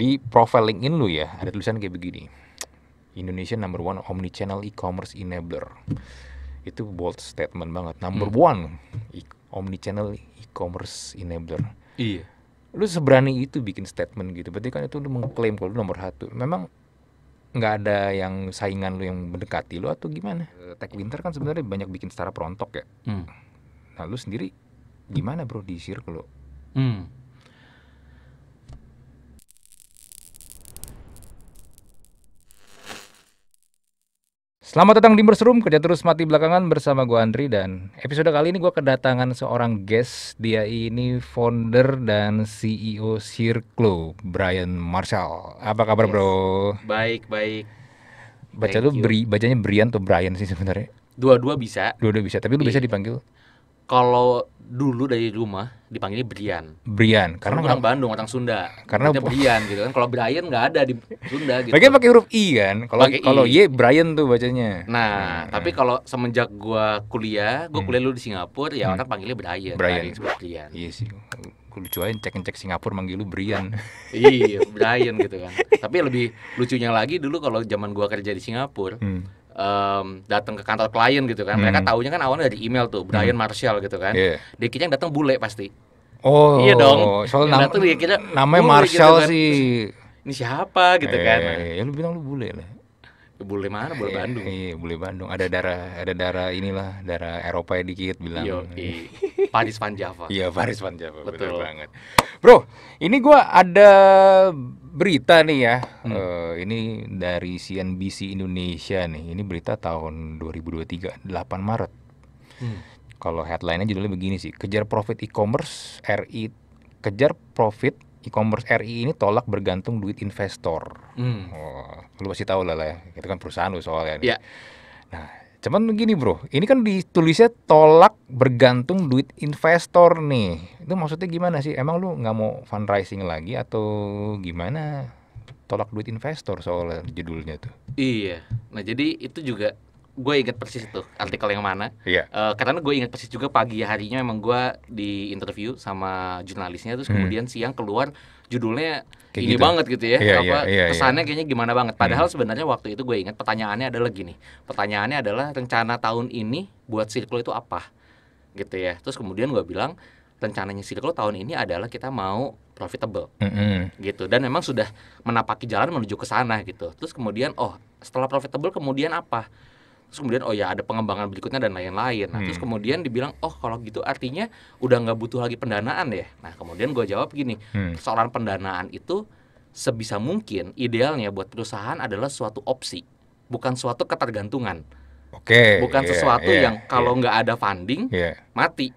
Di profile LinkedIn lu ya, ada tulisan kayak begini. Indonesia #1 omnichannel e-commerce enabler. Itu bold statement banget. Number one omnichannel e-commerce enabler. Iya. Lu seberani itu bikin statement gitu. Berarti kan itu lu mengklaim kalau lu nomor 1. Memang nggak ada yang saingan lu yang mendekati lu atau gimana? Tech Winter kan sebenarnya banyak bikin secara perontok ya. Nah, lu sendiri gimana bro di Sirklo? Selamat datang di Murz Room, kerja terus mati belakangan bersama gue Andri, dan episode kali ini gue kedatangan seorang guest. Dia ini founder dan CEO Sirklo, Brian Marshall. Apa kabar bro? Baik. Baca lu bacanya Brian atau Brian sih sebenarnya? Dua-dua bisa. Dua-dua bisa, tapi lu bisa dipanggil? Kalau dulu dari rumah dipanggilnya Brian. Brian, karena orang Bandung, orang Sunda. Karena Brian gitu kan. Kalau Brian nggak ada di Sunda gitu. Bagian pakai huruf I kan. Kalau Y Brian tuh bacanya. Nah, tapi kalau semenjak gua kuliah dulu di Singapura, ya orang panggilnya Brian. Brian. Iya sih. Lucu aja cek Singapura manggil lu Brian. Iya, Brian gitu kan. Tapi lebih lucunya lagi dulu kalau zaman gua kerja di Singapura, datang ke kantor klien gitu kan, mereka taunya kan awalnya dari email tuh Brian Marshall gitu kan, dikira yang datang bule pasti. Oh iya dong, soalnya namanya Marshall gitu kan. Sih ini siapa gitu kan. Ya lu bilang lu bule lah. Bule mana? Bule Bandung. Iya, bule Bandung. Ada darah inilah, darah Eropa ya dikit bilang. Paris Van Java. Iya, Paris Van Java. Betul banget. Bro, ini gua ada berita nih ya. Ini dari CNBC Indonesia nih. Ini berita tahun 2023, 8 Maret. Kalau headline-nya judulnya begini sih. Kejar profit e-commerce RI ini tolak bergantung duit investor. Lu pasti tahu lah ya. Itu kan perusahaan lu soalnya. Iya. Nah, cuman begini bro. Ini kan ditulisnya tolak bergantung duit investor nih. Itu maksudnya gimana sih? Emang lu nggak mau fundraising lagi atau gimana? Tolak duit investor soalnya judulnya tuh. Iya. Nah jadi itu juga gue ingat persis tuh artikel yang mana. Iya. Karena gue ingat persis juga pagi harinya memang gue di interview sama jurnalisnya, terus kemudian siang keluar judulnya kayak ini gitu. Banget gitu ya. Kesannya kayaknya gimana banget. Padahal sebenarnya waktu itu gue ingat pertanyaannya adalah gini. Pertanyaannya adalah rencana tahun ini buat Sirklo itu apa? Gitu ya. Terus kemudian gue bilang rencananya Sirklo tahun ini adalah kita mau profitable. Gitu. Dan memang sudah menapaki jalan menuju ke sana gitu. Terus kemudian setelah profitable kemudian apa? Terus kemudian ada pengembangan berikutnya dan lain-lain. Nah, terus kemudian dibilang kalau gitu artinya udah nggak butuh lagi pendanaan ya. Nah kemudian gue jawab gini, persoalan pendanaan itu sebisa mungkin idealnya buat perusahaan adalah suatu opsi, bukan suatu ketergantungan. Bukan sesuatu yang kalau nggak ada funding mati.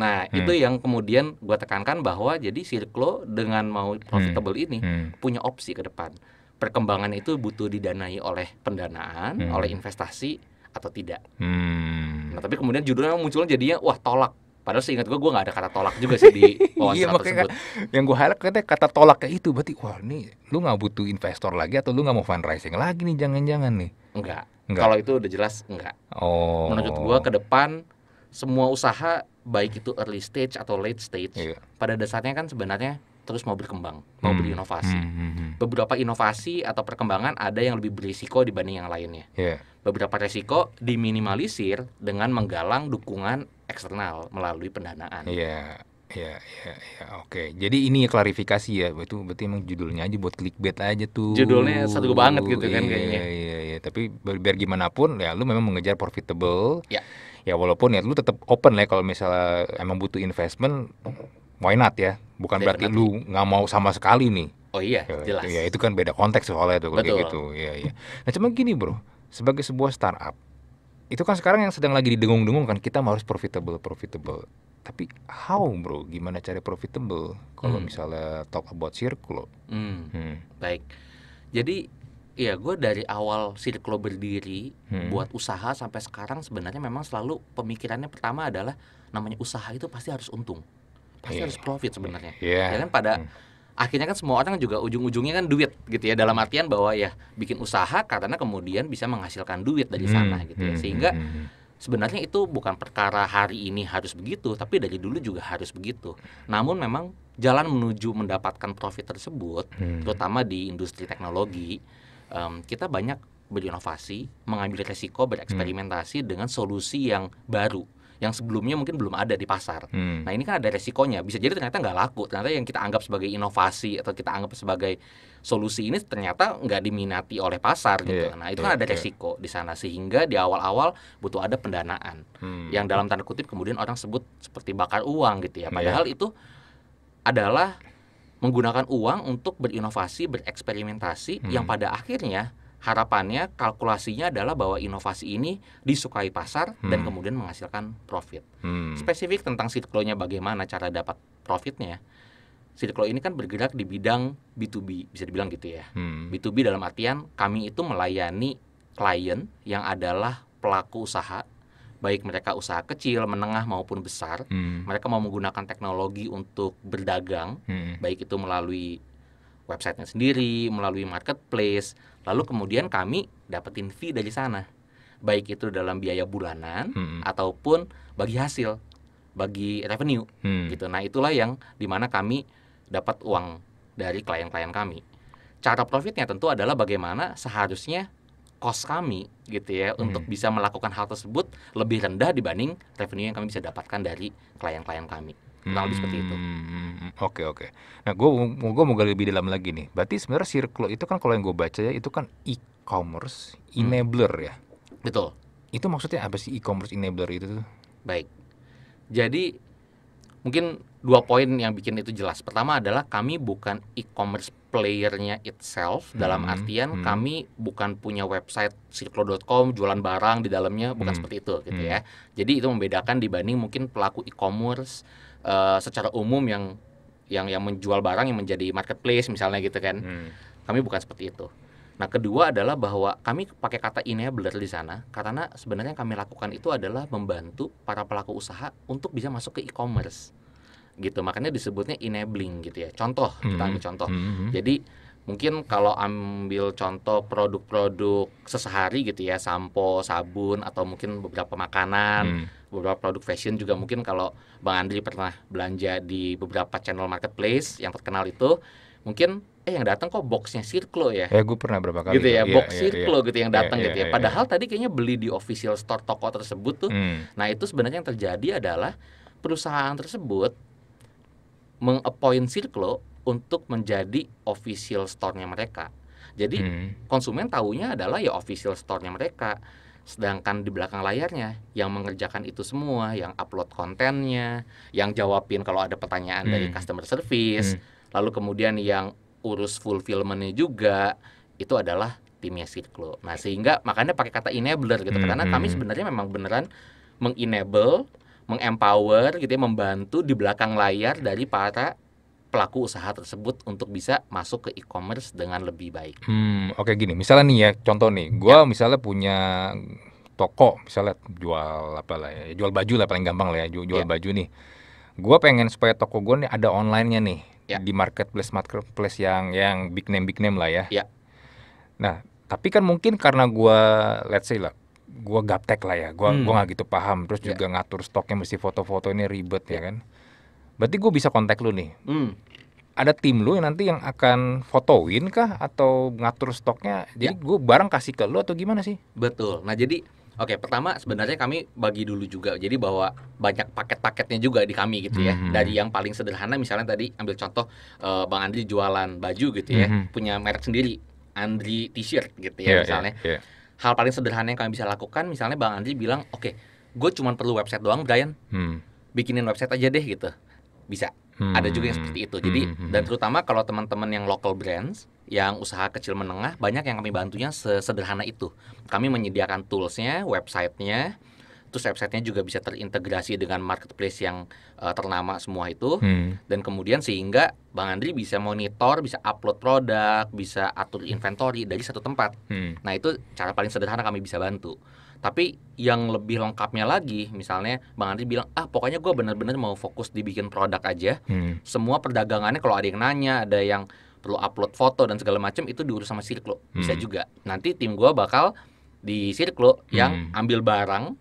Nah itu yang kemudian gue tekankan bahwa jadi Sirklo dengan mau profitable ini punya opsi ke depan. Perkembangan itu butuh didanai oleh pendanaan, oleh investasi atau tidak. Nah, tapi kemudian judulnya munculnya jadinya tolak. Padahal seingat gue nggak ada kata tolak juga sih di wawancara tersebut. Yang gue highlight katanya kata tolaknya itu berarti ini lu nggak butuh investor lagi atau lu nggak mau fundraising lagi nih, jangan-jangan nih. Enggak. Kalau itu udah jelas enggak. Menurut gue ke depan semua usaha baik itu early stage atau late stage pada dasarnya kan sebenarnya terus mau berkembang, mau berinovasi. Beberapa inovasi atau perkembangan ada yang lebih berisiko dibanding yang lainnya. Beberapa resiko diminimalisir dengan menggalang dukungan eksternal melalui pendanaan. Oke. Jadi ini klarifikasi ya, itu berarti emang judulnya aja buat clickbait aja tuh. Judulnya seru banget gitu kan kayaknya. Tapi biar gimana pun ya lu memang mengejar profitable. Ya walaupun ya lu tetap open lah kalau misalnya emang butuh investment. Why not ya? Bukan berarti lu nggak mau sama sekali nih. Jelas. Ya itu kan beda konteks soalnya tuh kayak gitu. Nah cuma gini bro, sebagai sebuah startup itu kan sekarang yang sedang lagi didengung-dengung kan kita harus profitable. Tapi how bro? Gimana cara profitable? Kalau misalnya talk about Sirklo. Baik. Jadi ya gue dari awal Sirklo berdiri buat usaha sampai sekarang sebenarnya memang selalu pemikirannya pertama adalah namanya usaha itu pasti harus untung. Pasti harus profit sebenarnya. Ya kan pada akhirnya kan semua orang juga ujung-ujungnya kan duit gitu ya, dalam artian bahwa ya bikin usaha karena kemudian bisa menghasilkan duit dari sana gitu ya. Sehingga Sebenarnya itu bukan perkara hari ini harus begitu, tapi dari dulu juga harus begitu. Namun memang jalan menuju mendapatkan profit tersebut, terutama di industri teknologi, kita banyak berinovasi, mengambil resiko, bereksperimentasi dengan solusi yang baru, yang sebelumnya mungkin belum ada di pasar. Nah ini kan ada resikonya, bisa jadi ternyata nggak laku, ternyata yang kita anggap sebagai inovasi atau kita anggap sebagai solusi ini ternyata nggak diminati oleh pasar gitu. Nah itu kan ada resiko di sana, sehingga di awal-awal butuh ada pendanaan, yang dalam tanda kutip kemudian orang sebut seperti bakar uang gitu ya. Padahal itu adalah menggunakan uang untuk berinovasi, bereksperimentasi, yang pada akhirnya harapannya, kalkulasinya adalah bahwa inovasi ini disukai pasar dan kemudian menghasilkan profit. Spesifik tentang Sirklo-nya bagaimana cara dapat profitnya. Sirklo ini kan bergerak di bidang B2B, bisa dibilang gitu ya. B2B dalam artian kami itu melayani klien yang adalah pelaku usaha, baik mereka usaha kecil, menengah maupun besar. Mereka mau menggunakan teknologi untuk berdagang, baik itu melalui websitenya sendiri, melalui marketplace, lalu kemudian kami dapetin fee dari sana, baik itu dalam biaya bulanan ataupun bagi hasil, bagi revenue gitu. Nah itulah yang dimana kami dapat uang dari klien-klien kami. Cara profitnya tentu adalah bagaimana seharusnya cost kami gitu ya, untuk bisa melakukan hal tersebut lebih rendah dibanding revenue yang kami bisa dapatkan dari klien-klien kami. Kurang lebih seperti itu. Oke. Nah, gue mau gali lebih dalam lagi nih. Berarti sebenarnya Sirklo itu kan, kalau yang gue baca ya, itu kan e-commerce enabler ya. Betul. Itu maksudnya apa sih e-commerce enabler itu tuh? Baik. Jadi mungkin dua poin yang bikin itu jelas. Pertama adalah kami bukan e-commerce player-nya itself, dalam artian kami bukan punya website sirklo.com jualan barang di dalamnya, bukan seperti itu gitu ya. Jadi itu membedakan dibanding mungkin pelaku e-commerce secara umum yang menjual barang yang menjadi marketplace misalnya gitu kan. Kami bukan seperti itu. Nah, kedua adalah bahwa kami pakai kata enabler di sana karena sebenarnya yang kami lakukan itu adalah membantu para pelaku usaha untuk bisa masuk ke e-commerce gitu. Makanya disebutnya enabling gitu ya. Contoh, kita ambil contoh. Jadi mungkin kalau ambil contoh produk-produk sesehari gitu ya, sampo, sabun, atau mungkin beberapa makanan, beberapa produk fashion juga mungkin kalau Bang Andri pernah belanja di beberapa channel marketplace yang terkenal itu, mungkin yang datang kok boxnya Sirklo ya. Gue pernah berapa kali gitu ya, box Sirklo gitu yang datang gitu ya. Padahal tadi kayaknya beli di official store toko tersebut tuh. Nah itu sebenarnya yang terjadi adalah perusahaan tersebut meng-appoint Sirklo untuk menjadi official store-nya mereka. Jadi konsumen tahunya adalah ya official store-nya mereka. Sedangkan di belakang layarnya yang mengerjakan itu semua, yang upload kontennya, yang jawabin kalau ada pertanyaan dari customer service, lalu kemudian yang urus fulfillment-nya juga, itu adalah timnya Sirklo. Nah sehingga makanya pakai kata enabler gitu, karena kami sebenarnya memang beneran meng-enable, meng-empower gitu ya, membantu di belakang layar dari para pelaku usaha tersebut untuk bisa masuk ke e-commerce dengan lebih baik. Oke, gini, misalnya nih ya, contoh nih, gue misalnya punya toko, misalnya jual apa lah ya, jual baju lah paling gampang lah ya, jual baju nih. Gue pengen supaya toko gue nih ada online-nya nih, di marketplace yang big name lah ya. Nah, tapi kan mungkin karena gue, let's say lah, gue gaptek lah ya, gue nggak gitu paham, terus juga ngatur stoknya mesti foto-foto ini ribet ya kan. Berarti gue bisa kontak lu nih. Ada tim lu yang nanti yang akan fotoin kah atau ngatur stoknya? Jadi gue barang kasih ke lu atau gimana sih? Betul. Nah jadi oke, pertama sebenarnya kami bagi dulu juga. Jadi bahwa banyak paket-paketnya juga di kami gitu ya. Dari yang paling sederhana misalnya tadi ambil contoh Bang Andri jualan baju gitu ya, punya merek sendiri, Andri T-shirt gitu ya misalnya. Hal paling sederhana yang kami bisa lakukan misalnya Bang Andri bilang, "Oke, gue cuma perlu website doang, Brian. Bikinin website aja deh," gitu. Bisa, ada juga yang seperti itu. Jadi dan terutama kalau teman-teman yang local brands, yang usaha kecil menengah, banyak yang kami bantunya sesederhana itu. Kami menyediakan toolsnya, websitenya, terus websitenya juga bisa terintegrasi dengan marketplace yang ternama semua itu. Dan kemudian sehingga Bang Andri bisa monitor, bisa upload produk, bisa atur inventory dari satu tempat. Nah itu cara paling sederhana kami bisa bantu. Tapi yang lebih lengkapnya lagi, misalnya Bang Andri bilang, pokoknya gue benar-benar mau fokus dibikin produk aja. Semua perdagangannya kalau ada yang nanya, ada yang perlu upload foto dan segala macam, itu diurus sama Sirklo. Bisa juga. Nanti tim gue bakal di Sirklo yang ambil barang,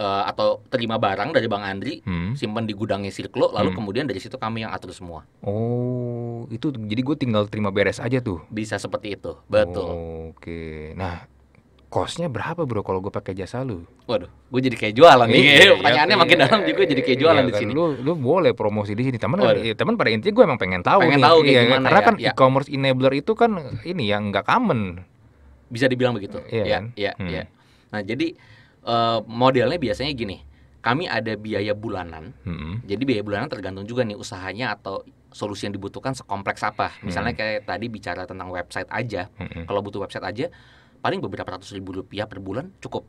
atau terima barang dari Bang Andri, simpan di gudangnya Sirklo, lalu kemudian dari situ kami yang atur semua. Oh, itu jadi gue tinggal terima beres aja tuh. Bisa seperti itu, betul. Oh, oke, nah kosnya berapa bro kalau gue pakai jasa lu? Waduh, gue jadi kayak jualan nih. Pertanyaannya makin dalam juga jadi kayak jualan di sini. Lu boleh promosi di sini, teman pada intinya gue emang pengen tahu. Pengen tahu kayak gimana? Karena kan e-commerce enabler itu kan ini yang nggak common. Bisa dibilang begitu. Iya. Nah jadi modelnya biasanya gini, kami ada biaya bulanan. Jadi biaya bulanan tergantung juga nih usahanya atau solusi yang dibutuhkan sekompleks apa. Misalnya kayak tadi bicara tentang website aja. Kalau butuh website aja, paling beberapa $100.000 per bulan cukup.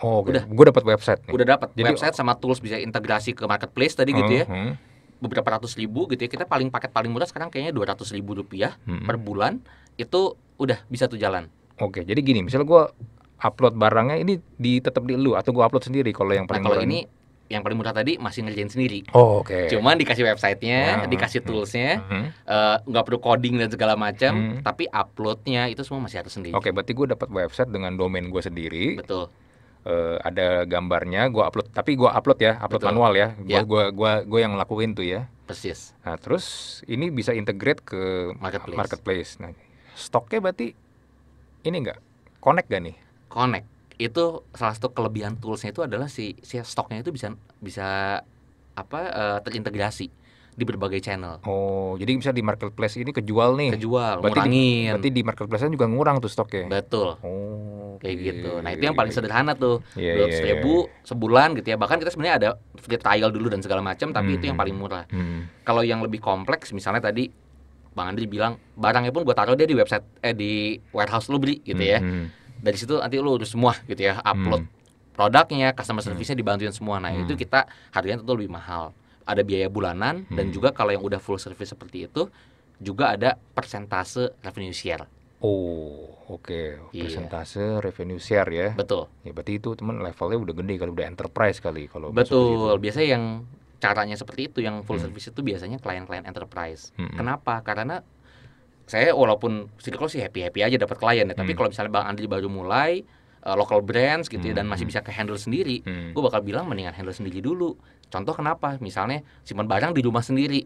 Oh, okay. Udah. Gue dapat website nih. Udah dapat website sama tools bisa integrasi ke marketplace tadi gitu ya. Beberapa $100.000 gitu ya. Kita paling paket paling murah sekarang kayaknya $200.000 per bulan itu udah bisa tuh jalan. Oke, jadi gini, misalnya gue upload barangnya ini tetap di lu atau gue upload sendiri kalau yang paling murah? Kalau ini yang paling murah tadi masih ngerjain sendiri. Oh, oke. Cuman dikasih websitenya, dikasih toolsnya, nggak perlu coding dan segala macam, tapi uploadnya itu semua masih harus sendiri. Oke, berarti gue dapat website dengan domain gue sendiri. Betul. Ada gambarnya, gue upload, tapi gue upload ya, manual ya. Gue yang ngelakuin tuh ya. Persis. Nah, terus ini bisa integrate ke marketplace. Nah, stoknya berarti ini enggak connect gak nih? Connect. Itu salah satu kelebihan toolsnya itu adalah si stoknya itu bisa apa terintegrasi di berbagai channel. Oh, jadi bisa di marketplace ini kejual nih. Kejual, ngurangin. Berarti di marketplace-nya juga ngurang tuh stoknya. Betul. Oh, kayak gitu. Nah, itu yang paling sederhana tuh. 200.000 sebulan gitu ya. Bahkan kita sebenarnya ada free trial dulu dan segala macam, tapi itu yang paling murah. Kalau yang lebih kompleks misalnya tadi Bang Andri bilang barangnya pun gue taruh dia di website di warehouse lu beli gitu ya. Dari situ nanti lu urus semua gitu ya, upload produknya, customer service-nya dibantuin semua. Nah, itu kita harganya tentu lebih mahal. Ada biaya bulanan dan juga kalau yang udah full service seperti itu juga ada persentase revenue share. Oh, oke. Persentase revenue share ya. Betul. Ya berarti itu teman levelnya udah gede kalau udah enterprise kali kalau. Betul. Biasanya yang caranya seperti itu, yang full service itu biasanya klien-klien enterprise. Kenapa? Karena saya walaupun Sirklo sih happy-happy aja dapat klien ya, tapi kalau misalnya Bang Andri baru mulai local brands gitu ya, dan masih bisa ke handle sendiri, gue bakal bilang mendingan handle sendiri dulu. Contoh kenapa? Misalnya simpan barang di rumah sendiri,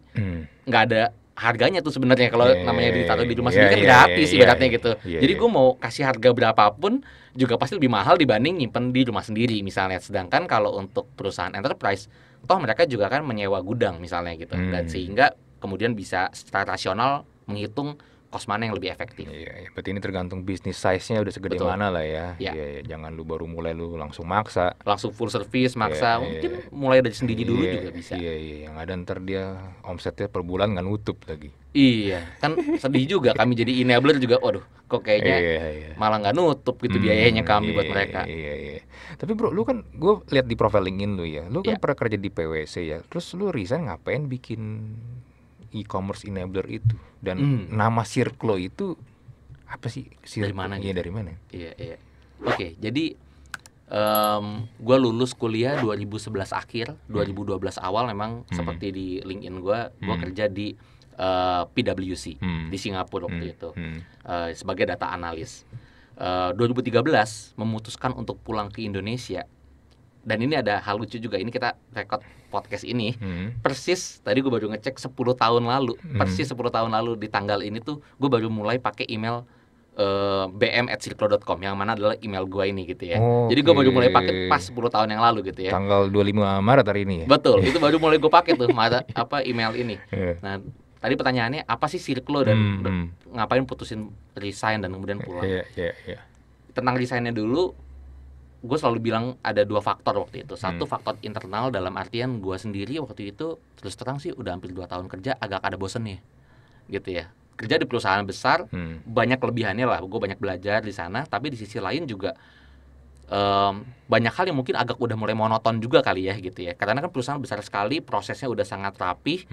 nggak ada harganya tuh sebenarnya kalau namanya ditaruh di rumah sendiri kan gratis ibaratnya gitu. Jadi gue mau kasih harga berapapun juga pasti lebih mahal dibanding nyimpen di rumah sendiri misalnya. Sedangkan kalau untuk perusahaan enterprise, toh mereka juga kan menyewa gudang misalnya gitu, dan sehingga kemudian bisa secara rasional menghitung kos mana yang lebih efektif. Iya, berarti ini tergantung bisnis size-nya udah segede mana lah ya. Jangan lu baru mulai lu langsung maksa. Langsung full service maksa, mungkin mulai dari sendiri dulu juga bisa. Yang ada ntar dia omsetnya per bulan nggak nutup lagi. Iya, kan sedih juga kami jadi enabler juga. Waduh, kok kayaknya malah nggak nutup gitu biayanya kami buat mereka. Tapi bro, lu kan gue lihat di profil LinkedIn lu ya. Lu kan pernah kerja di PwC ya. Terus lu resign ngapain bikin e-commerce enabler itu, dan nama Sirklo itu apa sih? Dari mana? Iya, gitu? Dari mana? Iya. Oke, jadi gue lulus kuliah 2011 akhir, 2012 awal memang seperti di LinkedIn gue kerja di PwC di Singapura waktu itu sebagai data analis. 2013 memutuskan untuk pulang ke Indonesia. Dan ini ada hal lucu juga, ini kita record podcast ini persis, tadi gue baru ngecek 10 tahun lalu, persis 10 tahun lalu di tanggal ini tuh gue baru mulai pakai email bm@sirklo.com, yang mana adalah email gue ini gitu ya. Jadi gue baru mulai pakai pas 10 tahun yang lalu gitu ya. Tanggal 25 Maret hari ini ya? Betul, itu baru mulai gue pakai tuh email ini. Nah, tadi pertanyaannya apa sih Sirklo dan ngapain putusin resign dan kemudian pulang? Tentang resignnya dulu, gue selalu bilang ada dua faktor waktu itu. Satu faktor internal, dalam artian gue sendiri waktu itu terus terang sih udah hampir 2 tahun kerja agak ada bosennya gitu ya. Kerja di perusahaan besar banyak kelebihannya lah, gue banyak belajar di sana, tapi di sisi lain juga banyak hal yang mungkin agak udah mulai monoton juga kali ya gitu ya. Karena kan perusahaan besar sekali, prosesnya udah sangat rapih.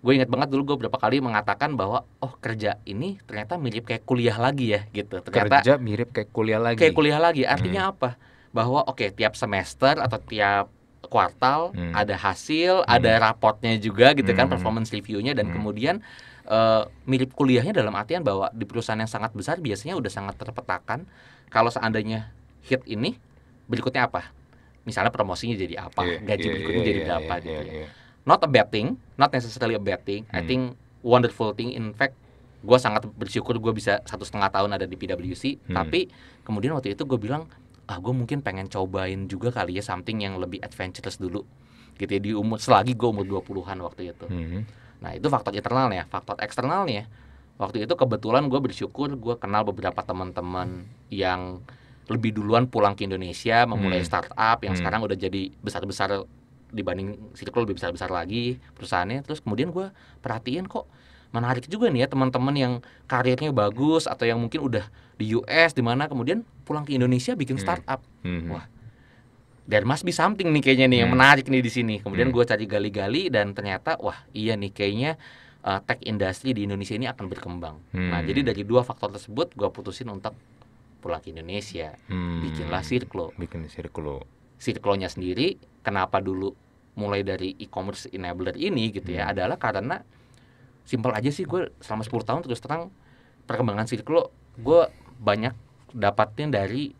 Gue ingat banget dulu gue berapa kali mengatakan bahwa oh kerja ini ternyata mirip kayak kuliah lagi ya gitu. Ternyata kerja mirip kayak kuliah lagi. Kayak kuliah lagi artinya apa? Bahwa oke, tiap semester atau tiap kuartal ada hasil, ada raportnya juga gitu kan, performance review-nya, dan kemudian mirip kuliahnya dalam artian bahwa di perusahaan yang sangat besar biasanya udah sangat terpetakan kalau seandainya hit ini berikutnya apa. misalnya promosinya jadi apa, gaji berikutnya jadi berapa gitu ya. Not a bad thing, not necessarily a bad thing. I think wonderful thing. In fact, gue sangat bersyukur gue bisa 1,5 tahun ada di PwC. Tapi kemudian waktu itu gue bilang, ah gue mungkin pengen cobain juga kali ya something yang lebih adventurous dulu, gitu ya, di umur selagi gue umur 20-an waktu itu. Nah itu faktor internalnya. Faktor eksternalnya, waktu itu kebetulan gue bersyukur gue kenal beberapa teman-teman yang lebih duluan pulang ke Indonesia memulai startup yang sekarang udah jadi besar-besar dibanding Sirklo, lebih besar-besar lagi perusahaannya. Terus kemudian gue perhatiin kok menarik juga nih ya teman-teman yang karirnya bagus atau yang mungkin udah di US di mana kemudian pulang ke Indonesia bikin startup. Wah, there must be something nih kayaknya nih yang menarik nih di sini. Kemudian gue cari gali-gali dan ternyata wah iya nih kayaknya tech industry di Indonesia ini akan berkembang. Nah jadi dari dua faktor tersebut gue putusin untuk pulang ke Indonesia, bikinlah Sirklo. Bikin Sirklo. Sirklonya sendiri kenapa dulu mulai dari e-commerce enabler ini gitu ya adalah karena simpel aja sih, gue selama 10 tahun terus terang perkembangan Sirklo gue banyak dapatnya dari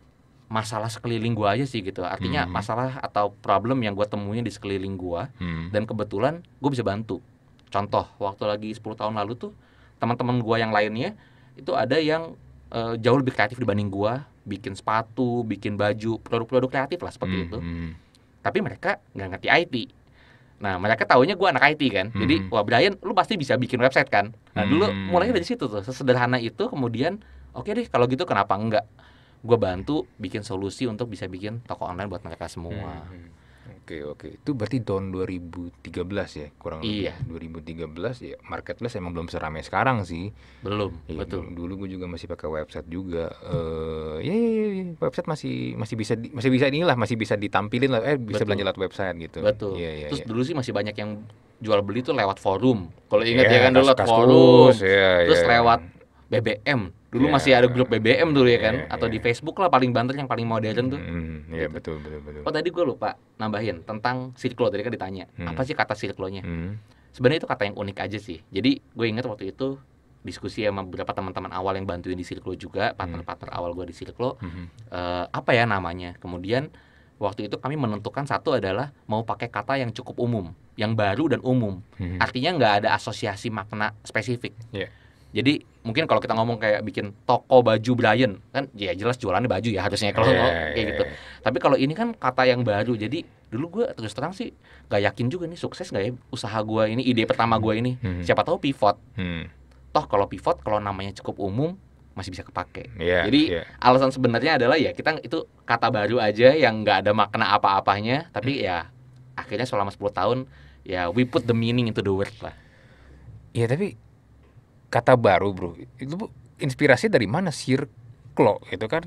masalah sekeliling gue aja sih gitu. Artinya masalah atau problem yang gue temuin di sekeliling gue dan kebetulan gue bisa bantu. Contoh waktu lagi 10 tahun lalu tuh teman-teman gue yang lainnya itu ada yang jauh lebih kreatif dibanding gue, bikin sepatu, bikin baju, produk-produk kreatif lah seperti itu. Tapi mereka nggak ngerti IT. Nah mereka taunya gue anak IT kan, jadi wah Brian lu pasti bisa bikin website kan. Nah dulu mulainya dari situ tuh, sesederhana itu. Kemudian oke deh kalau gitu kenapa enggak gue bantu bikin solusi untuk bisa bikin toko online buat mereka semua. Oke. Itu berarti tahun 2013 ya kurang lebih. Iya. 2013 ya marketplace emang belum seramai sekarang sih. Belum. Ya, betul. Dulu gue juga masih pakai website juga. Website masih bisa ditampilin lah. Bisa belanja lewat website gitu. Betul. Terus dulu sih masih banyak yang jual beli tuh lewat forum. Kalau ingat ya kan dulu lewat forum. Terus lewat BBM. Dulu masih ada grup BBM dulu ya kan, atau di Facebook lah paling banter yang paling modern tuh. Gitu. Betul. Oh tadi gue lupa nambahin tentang Sirklo, tadi kan ditanya apa sih kata Sirklonya. Sebenarnya itu kata yang unik aja sih. Jadi gue ingat waktu itu diskusi sama beberapa teman-teman awal yang bantuin di Sirklo juga, partner-partner awal gue di Sirklo. Apa ya namanya? Kemudian waktu itu kami menentukan satu adalah mau pakai kata yang cukup umum, yang baru dan umum. Artinya nggak ada asosiasi makna spesifik. Jadi mungkin kalau kita ngomong kayak bikin toko baju Brian kan ya jelas jualannya baju ya harusnya kalau kayak gitu. Tapi kalau ini kan kata yang baru. Jadi dulu gue terus terang sih gak yakin juga nih sukses gak ya usaha gue ini, ide pertama gue ini. Siapa tahu pivot. Toh kalau pivot kalau namanya cukup umum masih bisa kepake. Jadi alasan sebenarnya adalah ya kita itu kata baru aja yang gak ada makna apa-apanya. Tapi ya akhirnya selama 10 tahun ya we put the meaning into the word lah. Iya tapi kata baru bro, itu inspirasi dari mana? Sirklo itu kan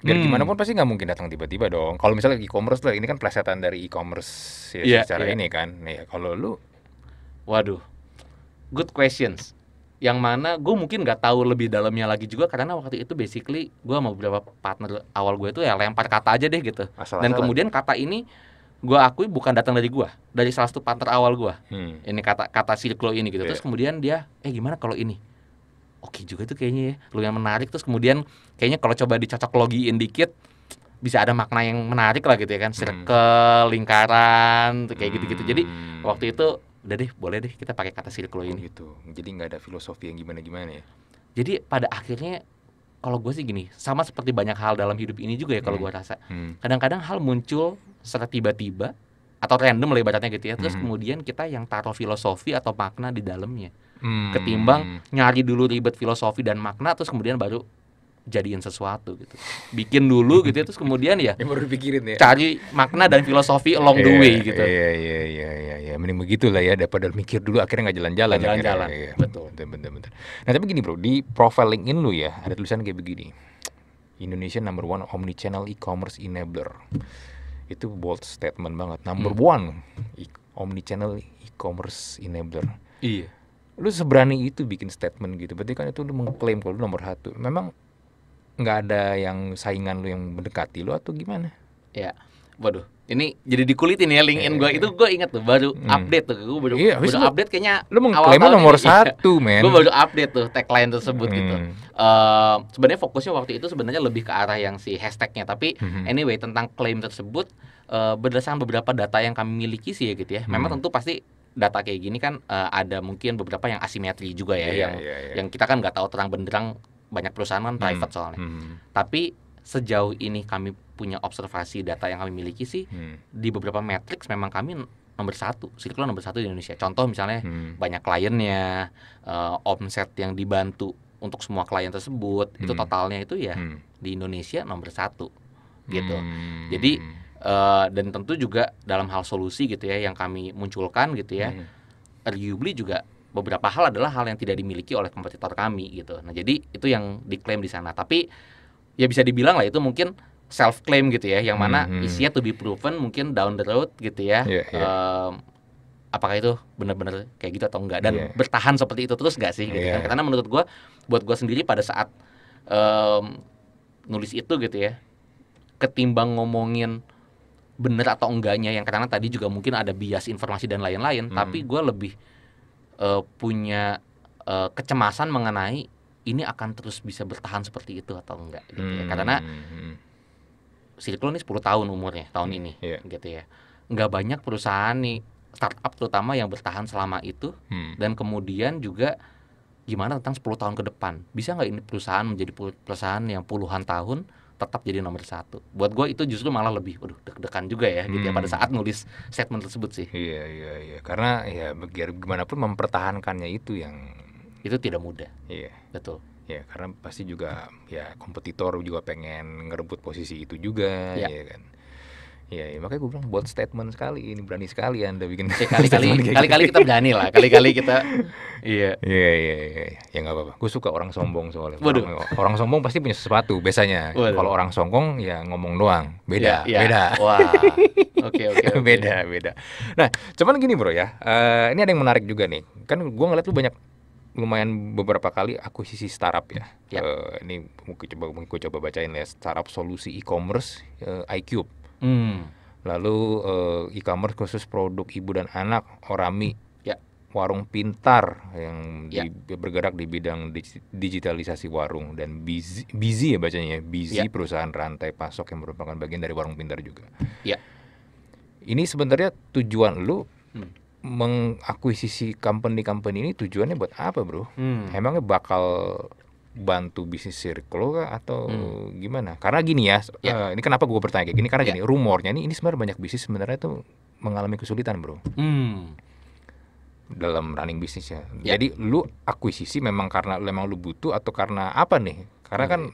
dari gimana pun pasti nggak mungkin datang tiba-tiba dong. Kalau misalnya e-commerce lah, ini kan plesetan dari e-commerce ya, secara ini kan. Nih kalau lu, waduh, good questions. Yang mana gue mungkin nggak tahu lebih dalamnya lagi juga karena waktu itu basically gue sama beberapa partner awal gue itu ya lempar kata aja deh gitu. Asal-asalan. Dan kemudian kata ini gue akui bukan datang dari gue, dari salah satu partner awal gue. Ini kata Sirklo ini gitu. Terus kemudian dia, gimana kalau ini? Oke juga tuh kayaknya ya, lumayan menarik. Terus kemudian kayaknya kalau coba dicocok logiin dikit, bisa ada makna yang menarik lah gitu ya kan. Circle, lingkaran, kayak gitu-gitu. Jadi waktu itu udah deh, boleh deh kita pakai kata Sirklo ini. Gitu. Jadi nggak ada filosofi yang gimana-gimana ya? Jadi pada akhirnya kalau gue sih gini, sama seperti banyak hal dalam hidup ini juga ya kalau gue rasa. Kadang-kadang hal muncul secara tiba-tiba atau random lah ibaratnya gitu ya. Terus kemudian kita yang taruh filosofi atau makna di dalamnya. Ketimbang nyari dulu ribet filosofi dan makna terus kemudian baru jadiin sesuatu gitu. Bikin dulu gitu ya, terus kemudian ya baru dipikirin ya. Cari makna dan filosofi along the way gitu. Iya. Mending begitulah ya daripada mikir dulu akhirnya enggak jalan-jalan. Betul. Bener. Nah, tapi gini bro, di profile LinkedIn lu ya ada tulisan kayak begini. Indonesia #1 omnichannel e-commerce enabler. Itu bold statement banget. #1 omnichannel e-commerce enabler. Iya. Lu seberani itu bikin statement gitu. Berarti kan itu lu mengklaim kalau lu nomor 1. Memang nggak ada yang saingan lu yang mendekati lu atau gimana? Ya, waduh, Ini jadi dikulitin ya LinkedIn gue. Itu gue inget tuh baru update tuh. Gue baru, baru update kayaknya. Lu mengklaim nomor 1 men. Gue baru update tuh tagline tersebut gitu. Sebenarnya fokusnya waktu itu sebenarnya lebih ke arah yang si hashtagnya. Tapi anyway tentang klaim tersebut berdasarkan beberapa data yang kami miliki sih ya gitu ya. Memang tentu pasti data kayak gini kan ada mungkin beberapa yang asimetri juga ya, yang kita kan nggak tahu terang benderang. Banyak perusahaan kan private soalnya. Tapi sejauh ini kami punya observasi data yang kami miliki sih di beberapa matriks memang kami nomor 1, Sirklo nomor 1 di Indonesia. Contoh misalnya banyak kliennya, omset yang dibantu untuk semua klien tersebut itu totalnya itu ya di Indonesia nomor 1 gitu. Jadi dan tentu juga dalam hal solusi gitu ya yang kami munculkan gitu ya, arguably juga beberapa hal adalah hal yang tidak dimiliki oleh kompetitor kami gitu. Nah jadi itu yang diklaim di sana. Tapi ya bisa dibilang lah itu mungkin self claim gitu ya, yang mana isinya to be proven mungkin down the road gitu ya. Apakah itu benar-benar kayak gitu atau enggak dan bertahan seperti itu terus enggak sih gitu kan? Karena menurut gua, buat gua sendiri pada saat nulis itu gitu ya, ketimbang ngomongin benar atau enggaknya yang karena tadi juga mungkin ada bias informasi dan lain-lain, tapi gua lebih punya kecemasan mengenai ini akan terus bisa bertahan seperti itu atau enggak gitu ya. Karena Sirklo ini 10 tahun umurnya tahun ini gitu ya. Enggak banyak perusahaan nih startup terutama yang bertahan selama itu dan kemudian juga gimana tentang 10 tahun ke depan. Bisa enggak ini perusahaan menjadi perusahaan yang puluhan tahun tetap jadi nomor 1. Buat gue itu justru malah lebih deg-degan juga ya gitu ya pada saat nulis statement tersebut sih. Iya. Karena ya biar gimana pun mempertahankannya itu yang itu tidak mudah. Iya. Betul. Ya, karena pasti juga ya kompetitor juga pengen ngerebut posisi itu juga ya kan. Iya, ya, makanya gue bilang buat statement sekali ini, berani sekali Anda bikin. Kali-kali kita berani lah, kali-kali kita Iya. Ya enggak apa-apa. Gue suka orang sombong soalnya. Orang sombong pasti punya sesuatu biasanya. Kalau orang sombong ya ngomong doang. Beda. Wah. Oke. Beda. Nah, cuman gini bro ya. Ini ada yang menarik juga nih. Kan gue ngeliat lu banyak lumayan beberapa kali akuisisi startup ya. Ini gue coba bacain ya, startup solusi e-commerce iCube. Lalu e-commerce khusus produk ibu dan anak Orami. Warung Pintar yang bergerak di bidang digitalisasi warung dan Busyy ya bacanya. Busyy perusahaan rantai pasok yang merupakan bagian dari Warung Pintar juga. Ini sebenarnya tujuan lu mengakuisisi company-company ini tujuannya buat apa bro? Emangnya bakal bantu bisnis Sirklo kah atau gimana? Karena gini ya, ini kenapa gue bertanya kayak gini? Karena gini, rumornya ini sebenarnya banyak bisnis sebenarnya tuh mengalami kesulitan bro dalam running bisnisnya. Jadi lu akuisisi memang karena memang lu butuh atau karena apa nih? Karena kan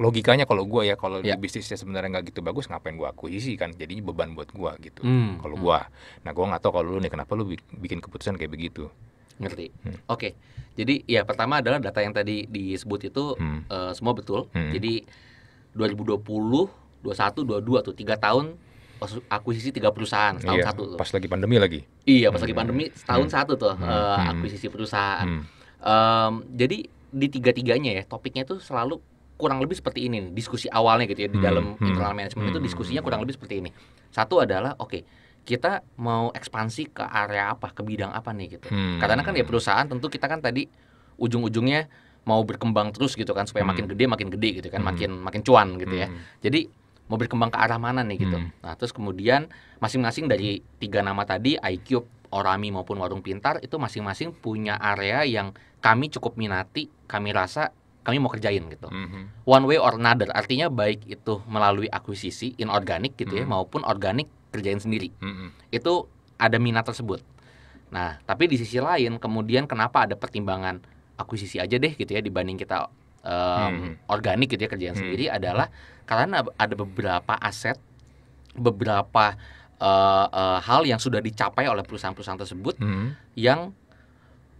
logikanya kalau gue ya kalau di bisnisnya sebenarnya nggak gitu bagus ngapain gue akuisisi kan, jadi beban buat gue gitu kalau gue. Nah gue nggak tahu kalau lu nih kenapa lu bikin keputusan kayak begitu. Ngerti. Oke. Jadi ya pertama adalah data yang tadi disebut itu semua betul. Jadi 2020, 21, 22 tuh 3 tahun akuisisi 3 perusahaan setahun satu tuh. Pas lagi pandemi lagi. Iya pas lagi pandemi setahun satu tuh akuisisi perusahaan. Jadi di tiga-tiganya ya topiknya tuh selalu kurang lebih seperti ini, diskusi awalnya gitu ya di dalam internal management itu diskusinya kurang lebih seperti ini. Satu adalah oke, kita mau ekspansi ke area apa, ke bidang apa nih gitu. Karena kan ya perusahaan tentu kita kan tadi ujung-ujungnya mau berkembang terus gitu kan supaya makin gede gitu kan, makin cuan gitu ya. Jadi mau berkembang ke arah mana nih gitu. Nah, terus kemudian masing-masing dari 3 nama tadi iCube, Orami maupun Warung Pintar itu masing-masing punya area yang kami cukup minati, kami rasa kami mau kerjain gitu. One way or another, artinya baik itu melalui akuisisi inorganik gitu ya maupun organik kerjain sendiri. Itu ada minat tersebut. Nah, tapi di sisi lain kemudian kenapa ada pertimbangan akuisisi aja deh gitu ya dibanding kita organik gitu ya kerjain sendiri adalah karena ada beberapa aset, beberapa hal yang sudah dicapai oleh perusahaan-perusahaan tersebut yang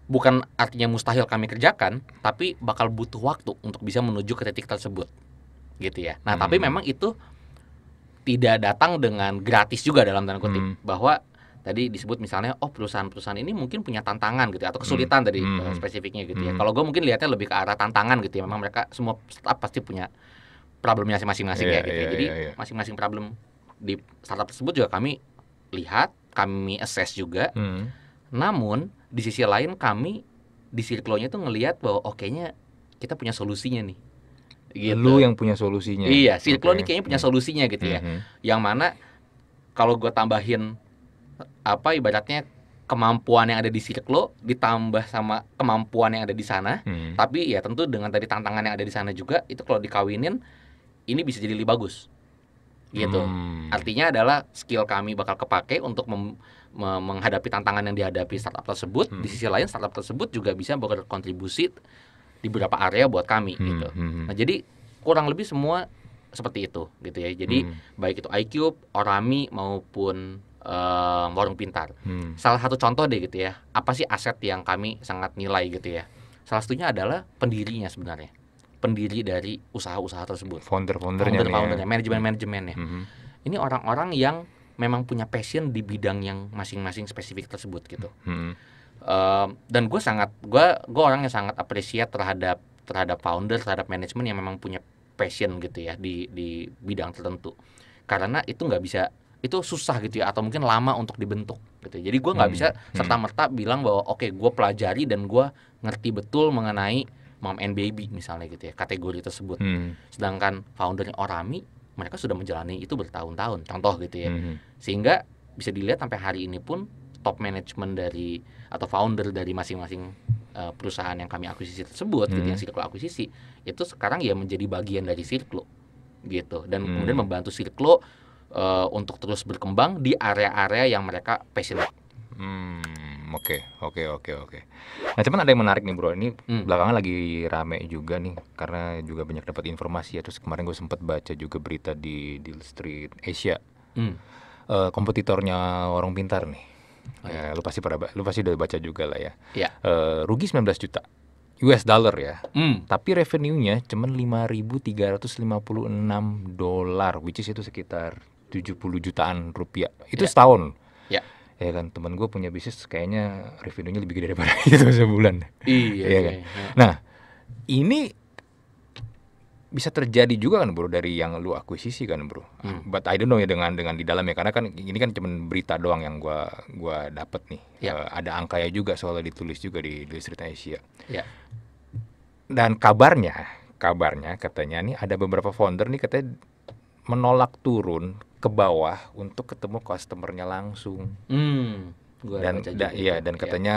bukan artinya mustahil kami kerjakan, tapi bakal butuh waktu untuk bisa menuju ke titik tersebut, gitu ya. Nah, tapi memang itu tidak datang dengan gratis juga dalam tanda kutip, bahwa tadi disebut misalnya, oh perusahaan-perusahaan ini mungkin punya tantangan gitu, atau kesulitan tadi spesifiknya gitu ya. Kalau gue mungkin lihatnya lebih ke arah tantangan gitu ya. Memang mereka semua startup pasti punya problemnya masing-masing ya gitu. Jadi masing-masing problem di startup tersebut juga kami lihat, kami assess juga. Namun di sisi lain kami di Sirklonya tuh ngelihat bahwa kayaknya kita punya solusinya nih. Gitu. Lu yang punya solusinya. Iya, Sirklo ini kayaknya punya solusinya gitu ya. Yang mana kalau gue tambahin apa ibaratnya kemampuan yang ada di Sirklo ditambah sama kemampuan yang ada di sana, tapi ya tentu dengan tadi tantangan yang ada di sana juga itu kalau dikawinin ini bisa jadi lebih bagus. Gitu. Artinya adalah skill kami bakal kepake untuk menghadapi tantangan yang dihadapi startup tersebut. Di sisi lain startup tersebut juga bisa berkontribusi di beberapa area buat kami gitu. Nah, jadi kurang lebih semua seperti itu gitu ya. Jadi baik itu iCube, Orami maupun Warung Pintar. Salah satu contoh deh gitu ya. Apa sih aset yang kami sangat nilai gitu ya? Salah satunya adalah pendirinya sebenarnya. Pendiri dari usaha-usaha tersebut, founder-foundernya, manajemen-manajemennya. Ini orang-orang yang memang punya passion di bidang yang masing-masing spesifik tersebut gitu. Dan gue orang yang sangat appreciate terhadap founder, terhadap manajemen yang memang punya passion gitu ya di bidang tertentu. Karena itu nggak bisa, itu susah gitu ya, atau mungkin lama untuk dibentuk gitu. Jadi gue nggak bisa serta-merta bilang bahwa oke, gue pelajari dan gue ngerti betul mengenai mom and baby misalnya gitu ya, kategori tersebut. Sedangkan foundernya Orami, mereka sudah menjalani itu bertahun-tahun, contoh gitu ya. Sehingga bisa dilihat sampai hari ini pun top management dari atau founder dari masing-masing perusahaan yang kami akuisisi tersebut, gitu yang Sirklo akuisisi, itu sekarang ya menjadi bagian dari Sirklo gitu. Dan kemudian membantu Sirklo untuk terus berkembang di area-area yang mereka passionate. Oke. Nah, cuman ada yang menarik nih bro, ini belakangan lagi rame juga nih karena juga banyak dapat informasi ya. Terus kemarin gue sempat baca juga berita di Deal Street Asia, kompetitornya Warung Pintar nih. Ya, lu pasti udah baca juga lah ya. Rugi 19 juta US dollar ya. Tapi revenue-nya cuman 5.356 dolar, which is itu sekitar 70 jutaan rupiah. Itu setahun. Ya kan, teman gue punya bisnis kayaknya revenue-nya lebih gede daripada itu sebulan. Iya kan? Nah, ini bisa terjadi juga kan bro dari yang lu akuisisi kan bro. But I don't know ya dengan di dalam ya, karena kan ini kan cuma berita doang yang gua dapat nih. Ada angkanya juga soalnya ditulis juga di Deal Street Asia. Dan kabarnya katanya nih ada beberapa founder nih katanya menolak turun ke bawah untuk ketemu customernya langsung. Dan katanya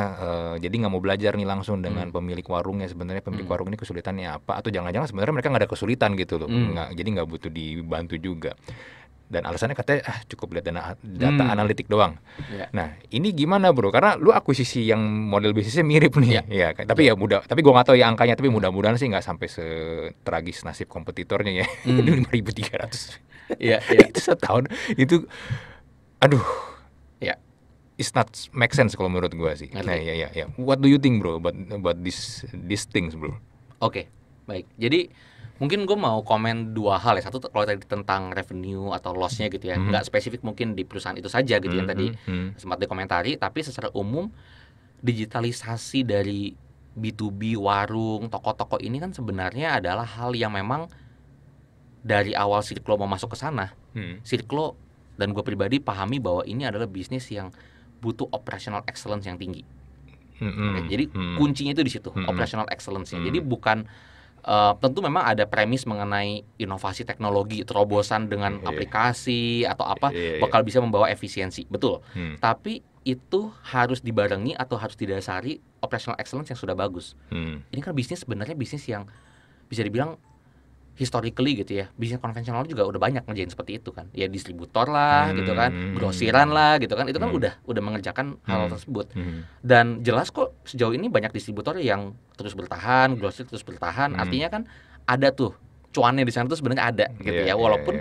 jadi nggak mau belajar nih langsung dengan pemilik warungnya. Sebenarnya pemilik warung ini kesulitannya apa, atau jangan-jangan sebenarnya mereka nggak ada kesulitan gitu loh. Jadi nggak butuh dibantu juga, dan alasannya katanya cukup lihat data analitik doang. Nah, ini gimana bro, karena lu akuisisi yang model bisnisnya mirip nih. Ya mudah, tapi gua nggak tahu ya angkanya, tapi mudah-mudahan sih nggak sampai setragis nasib kompetitornya ya. 5.300 itu setahun itu, aduh. It's not make sense kalau menurut gua sih. Nah. What do you think bro about these things bro? Oke, baik. Jadi mungkin gua mau komen dua hal ya. Satu kalau tadi tentang revenue atau loss-nya gitu ya. Nggak spesifik mungkin di perusahaan itu saja gitu ya, tadi sempat dikomentari. Tapi secara umum digitalisasi dari B2B, warung, toko-toko ini kan sebenarnya adalah hal yang memang dari awal Sirklo mau masuk ke sana. Sirklo dan gua pribadi pahami bahwa ini adalah bisnis yang butuh operational excellence yang tinggi. Jadi kuncinya itu di situ, operational excellence. Jadi bukan tentu memang ada premis mengenai inovasi teknologi, terobosan dengan aplikasi atau apa bakal bisa membawa efisiensi, betul. Tapi itu harus dibarengi atau harus didasari operational excellence yang sudah bagus. Ini kan bisnis sebenarnya bisnis yang bisa dibilang historically gitu ya, bisnis konvensional juga udah banyak ngerjain seperti itu kan. Ya distributor lah gitu kan, grosiran lah gitu kan. Itu kan udah mengerjakan hal tersebut. Dan jelas kok sejauh ini banyak distributor yang terus bertahan, grosir terus bertahan. Artinya kan ada tuh cuannya di sana tuh sebenarnya ada gitu ya. Walaupun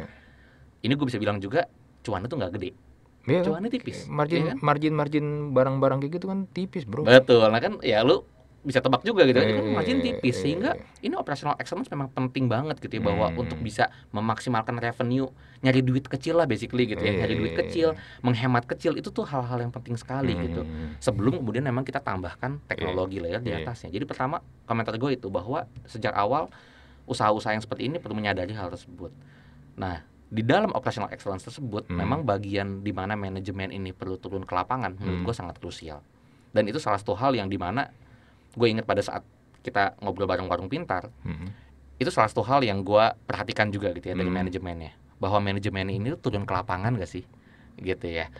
ini gue bisa bilang juga cuannya tuh nggak gede. Cuannya tipis. Margin barang-barang kayak gitu kan tipis bro. Betul. Nah kan ya lu bisa tebak juga gitu, itu kan margin tipis, sehingga ini operational excellence memang penting banget gitu ya, bahwa untuk bisa memaksimalkan revenue, nyari duit kecil lah basically gitu ya, nyari duit kecil, menghemat kecil, itu tuh hal-hal yang penting sekali gitu. Sebelum kemudian memang kita tambahkan teknologi layer di atasnya. Jadi pertama komentar gue itu bahwa sejak awal usaha-usaha yang seperti ini perlu menyadari hal tersebut. Nah, di dalam operational excellence tersebut memang bagian di mana manajemen ini perlu turun ke lapangan menurut gue sangat krusial. Dan itu salah satu hal yang di mana gue ingat pada saat kita ngobrol bareng Warung Pintar, itu salah satu hal yang gue perhatikan juga gitu ya dari manajemennya, bahwa manajemen ini turun ke lapangan gak sih gitu ya.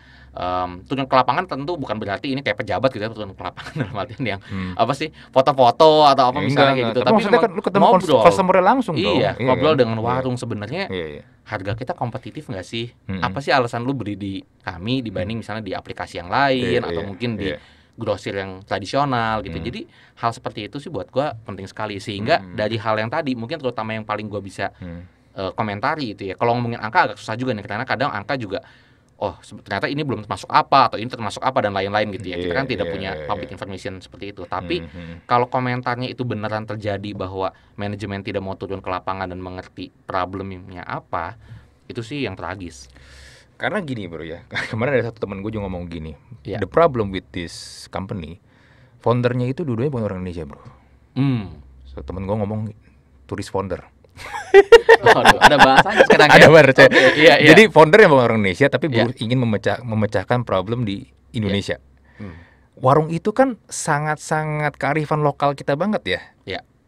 Turun ke lapangan tentu bukan berarti ini kayak pejabat gitu ya, turun ke lapangan dalam artian yang apa sih, foto-foto atau apa ya, misalnya enggak, gitu. Tapi maksudnya kan lu ketemu customer langsung dong. Iya, ngobrol dengan warung sebenarnya. Harga kita kompetitif enggak sih? Apa sih alasan lu beli di kami dibanding misalnya di aplikasi yang lain atau mungkin di grosir yang tradisional gitu. Jadi hal seperti itu sih buat gua penting sekali, sehingga dari hal yang tadi mungkin terutama yang paling gua bisa komentari itu ya. Kalau ngomongin angka agak susah juga nih, karena kadang angka juga oh ternyata ini belum termasuk apa atau ini termasuk apa dan lain-lain gitu ya. Kita kan tidak punya public information seperti itu. Tapi kalau komentarnya itu beneran terjadi bahwa manajemen tidak mau turun ke lapangan dan mengerti problemnya apa, itu sih yang tragis. Karena gini bro ya, kemarin ada satu teman gue juga ngomong gini, the problem with this company, foundernya itu dua-duanya bukan orang Indonesia bro. So, teman gue ngomong turis founder. Aduh, ada bahasanya sekarang ya? Ada bahasanya. Okay. Jadi foundernya bukan orang Indonesia, tapi ingin memecahkan problem di Indonesia. Warung itu kan sangat-sangat kearifan lokal kita banget ya.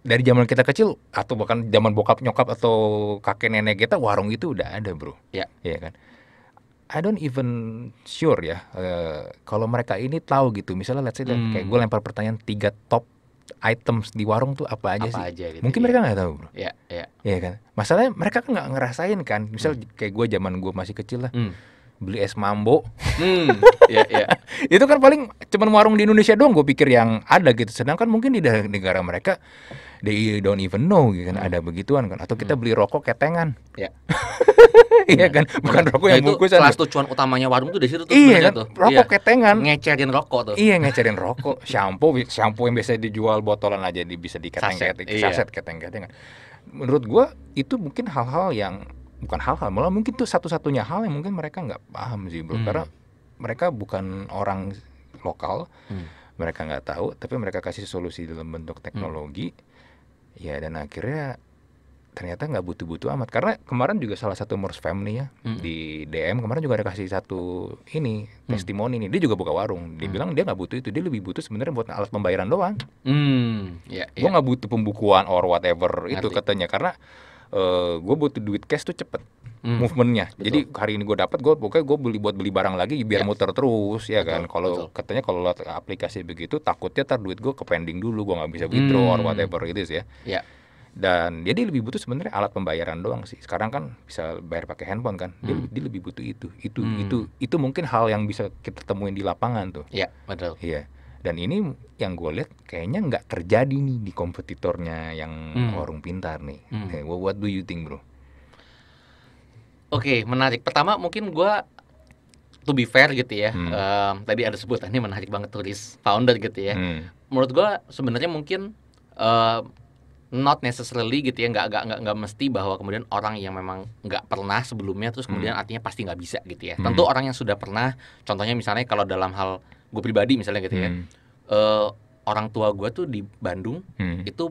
Dari zaman kita kecil atau bahkan zaman bokap nyokap atau kakek nenek kita, warung itu udah ada bro. Iya kan? I don't even sure ya kalau mereka ini tahu gitu. Misalnya let's say kayak gue lempar pertanyaan 3 top items di warung tuh apa aja sih? Gitu, mungkin mereka nggak tahu bro. Iya kan. Masalahnya mereka kan nggak ngerasain kan. Misal kayak gue zaman gue masih kecil lah, beli es mambo. Itu kan paling cuman warung di Indonesia doang gue pikir yang ada gitu. Sedangkan mungkin di negara mereka they don't even know gitu kan ada begituan kan. Atau kita beli rokok ketengan. Iya kan, bukan rokok yang bungkusan. Kelas tujuan utamanya warung tuh dari situ tuh. Iya kan, rokok ketengan, ngecerin rokok tuh. Iya, ngecerin rokok. Shampoo yang biasanya dijual botolan aja bisa diketeng-keteng, saset keteng-keteng. Menurut gua itu mungkin hal-hal yang bukan hal-hal, malah mungkin tuh satu-satunya hal yang mungkin mereka nggak paham sih bro. Karena mereka bukan orang lokal, mereka nggak tahu, tapi mereka kasih solusi dalam bentuk teknologi. Ya, dan akhirnya ternyata nggak butuh-butuh amat. Karena kemarin juga salah satu Murz Family ya di DM kemarin juga ada kasih satu ini testimoni nih. Dia juga buka warung. Dia bilang dia nggak butuh itu. Dia lebih butuh sebenarnya buat alat pembayaran doang. Gue nggak butuh pembukuan or whatever itu katanya. Karena gue butuh duit cash tuh cepet movementnya. Jadi hari ini gue dapat, gue pokoknya gue beli barang lagi biar muter terus ya kan. Kalau katanya kalau aplikasi begitu takutnya tar duit gue ke pending dulu, gue nggak bisa withdraw or whatever gitu ya. Dan dia lebih butuh sebenarnya alat pembayaran doang sih. Sekarang kan bisa bayar pakai handphone kan. Dia lebih butuh itu. Itu mungkin hal yang bisa kita temuin di lapangan tuh. Iya, betul. Iya. Dan ini yang gue lihat kayaknya nggak terjadi nih di kompetitornya yang Warung Pintar nih. What do you think bro? Oke, menarik. Pertama mungkin gue to be fair gitu ya. Tadi ada sebutannya menarik banget tulis founder gitu ya. Menurut gue sebenarnya mungkin not necessarily gitu ya, nggak mesti bahwa kemudian orang yang memang nggak pernah sebelumnya terus kemudian artinya pasti nggak bisa gitu ya. Tentu orang yang sudah pernah, contohnya misalnya kalau dalam hal gue pribadi misalnya gitu ya, orang tua gue tuh di Bandung itu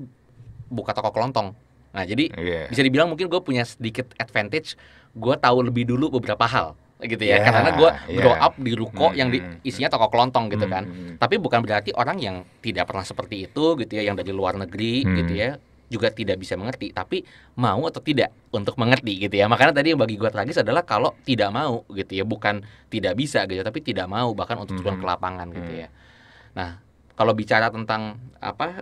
buka toko kelontong. Nah jadi bisa dibilang mungkin gue punya sedikit advantage, gue tahu lebih dulu beberapa hal gitu ya, karena gue grow up di ruko yang isinya toko kelontong gitu kan. Tapi bukan berarti orang yang tidak pernah seperti itu gitu ya, yang dari luar negeri gitu ya, juga tidak bisa mengerti, tapi mau atau tidak untuk mengerti gitu ya. Makanya tadi yang bagi gue tragis adalah kalau tidak mau gitu ya, bukan tidak bisa gitu, tapi tidak mau bahkan untuk turun ke lapangan gitu ya. Nah, kalau bicara tentang apa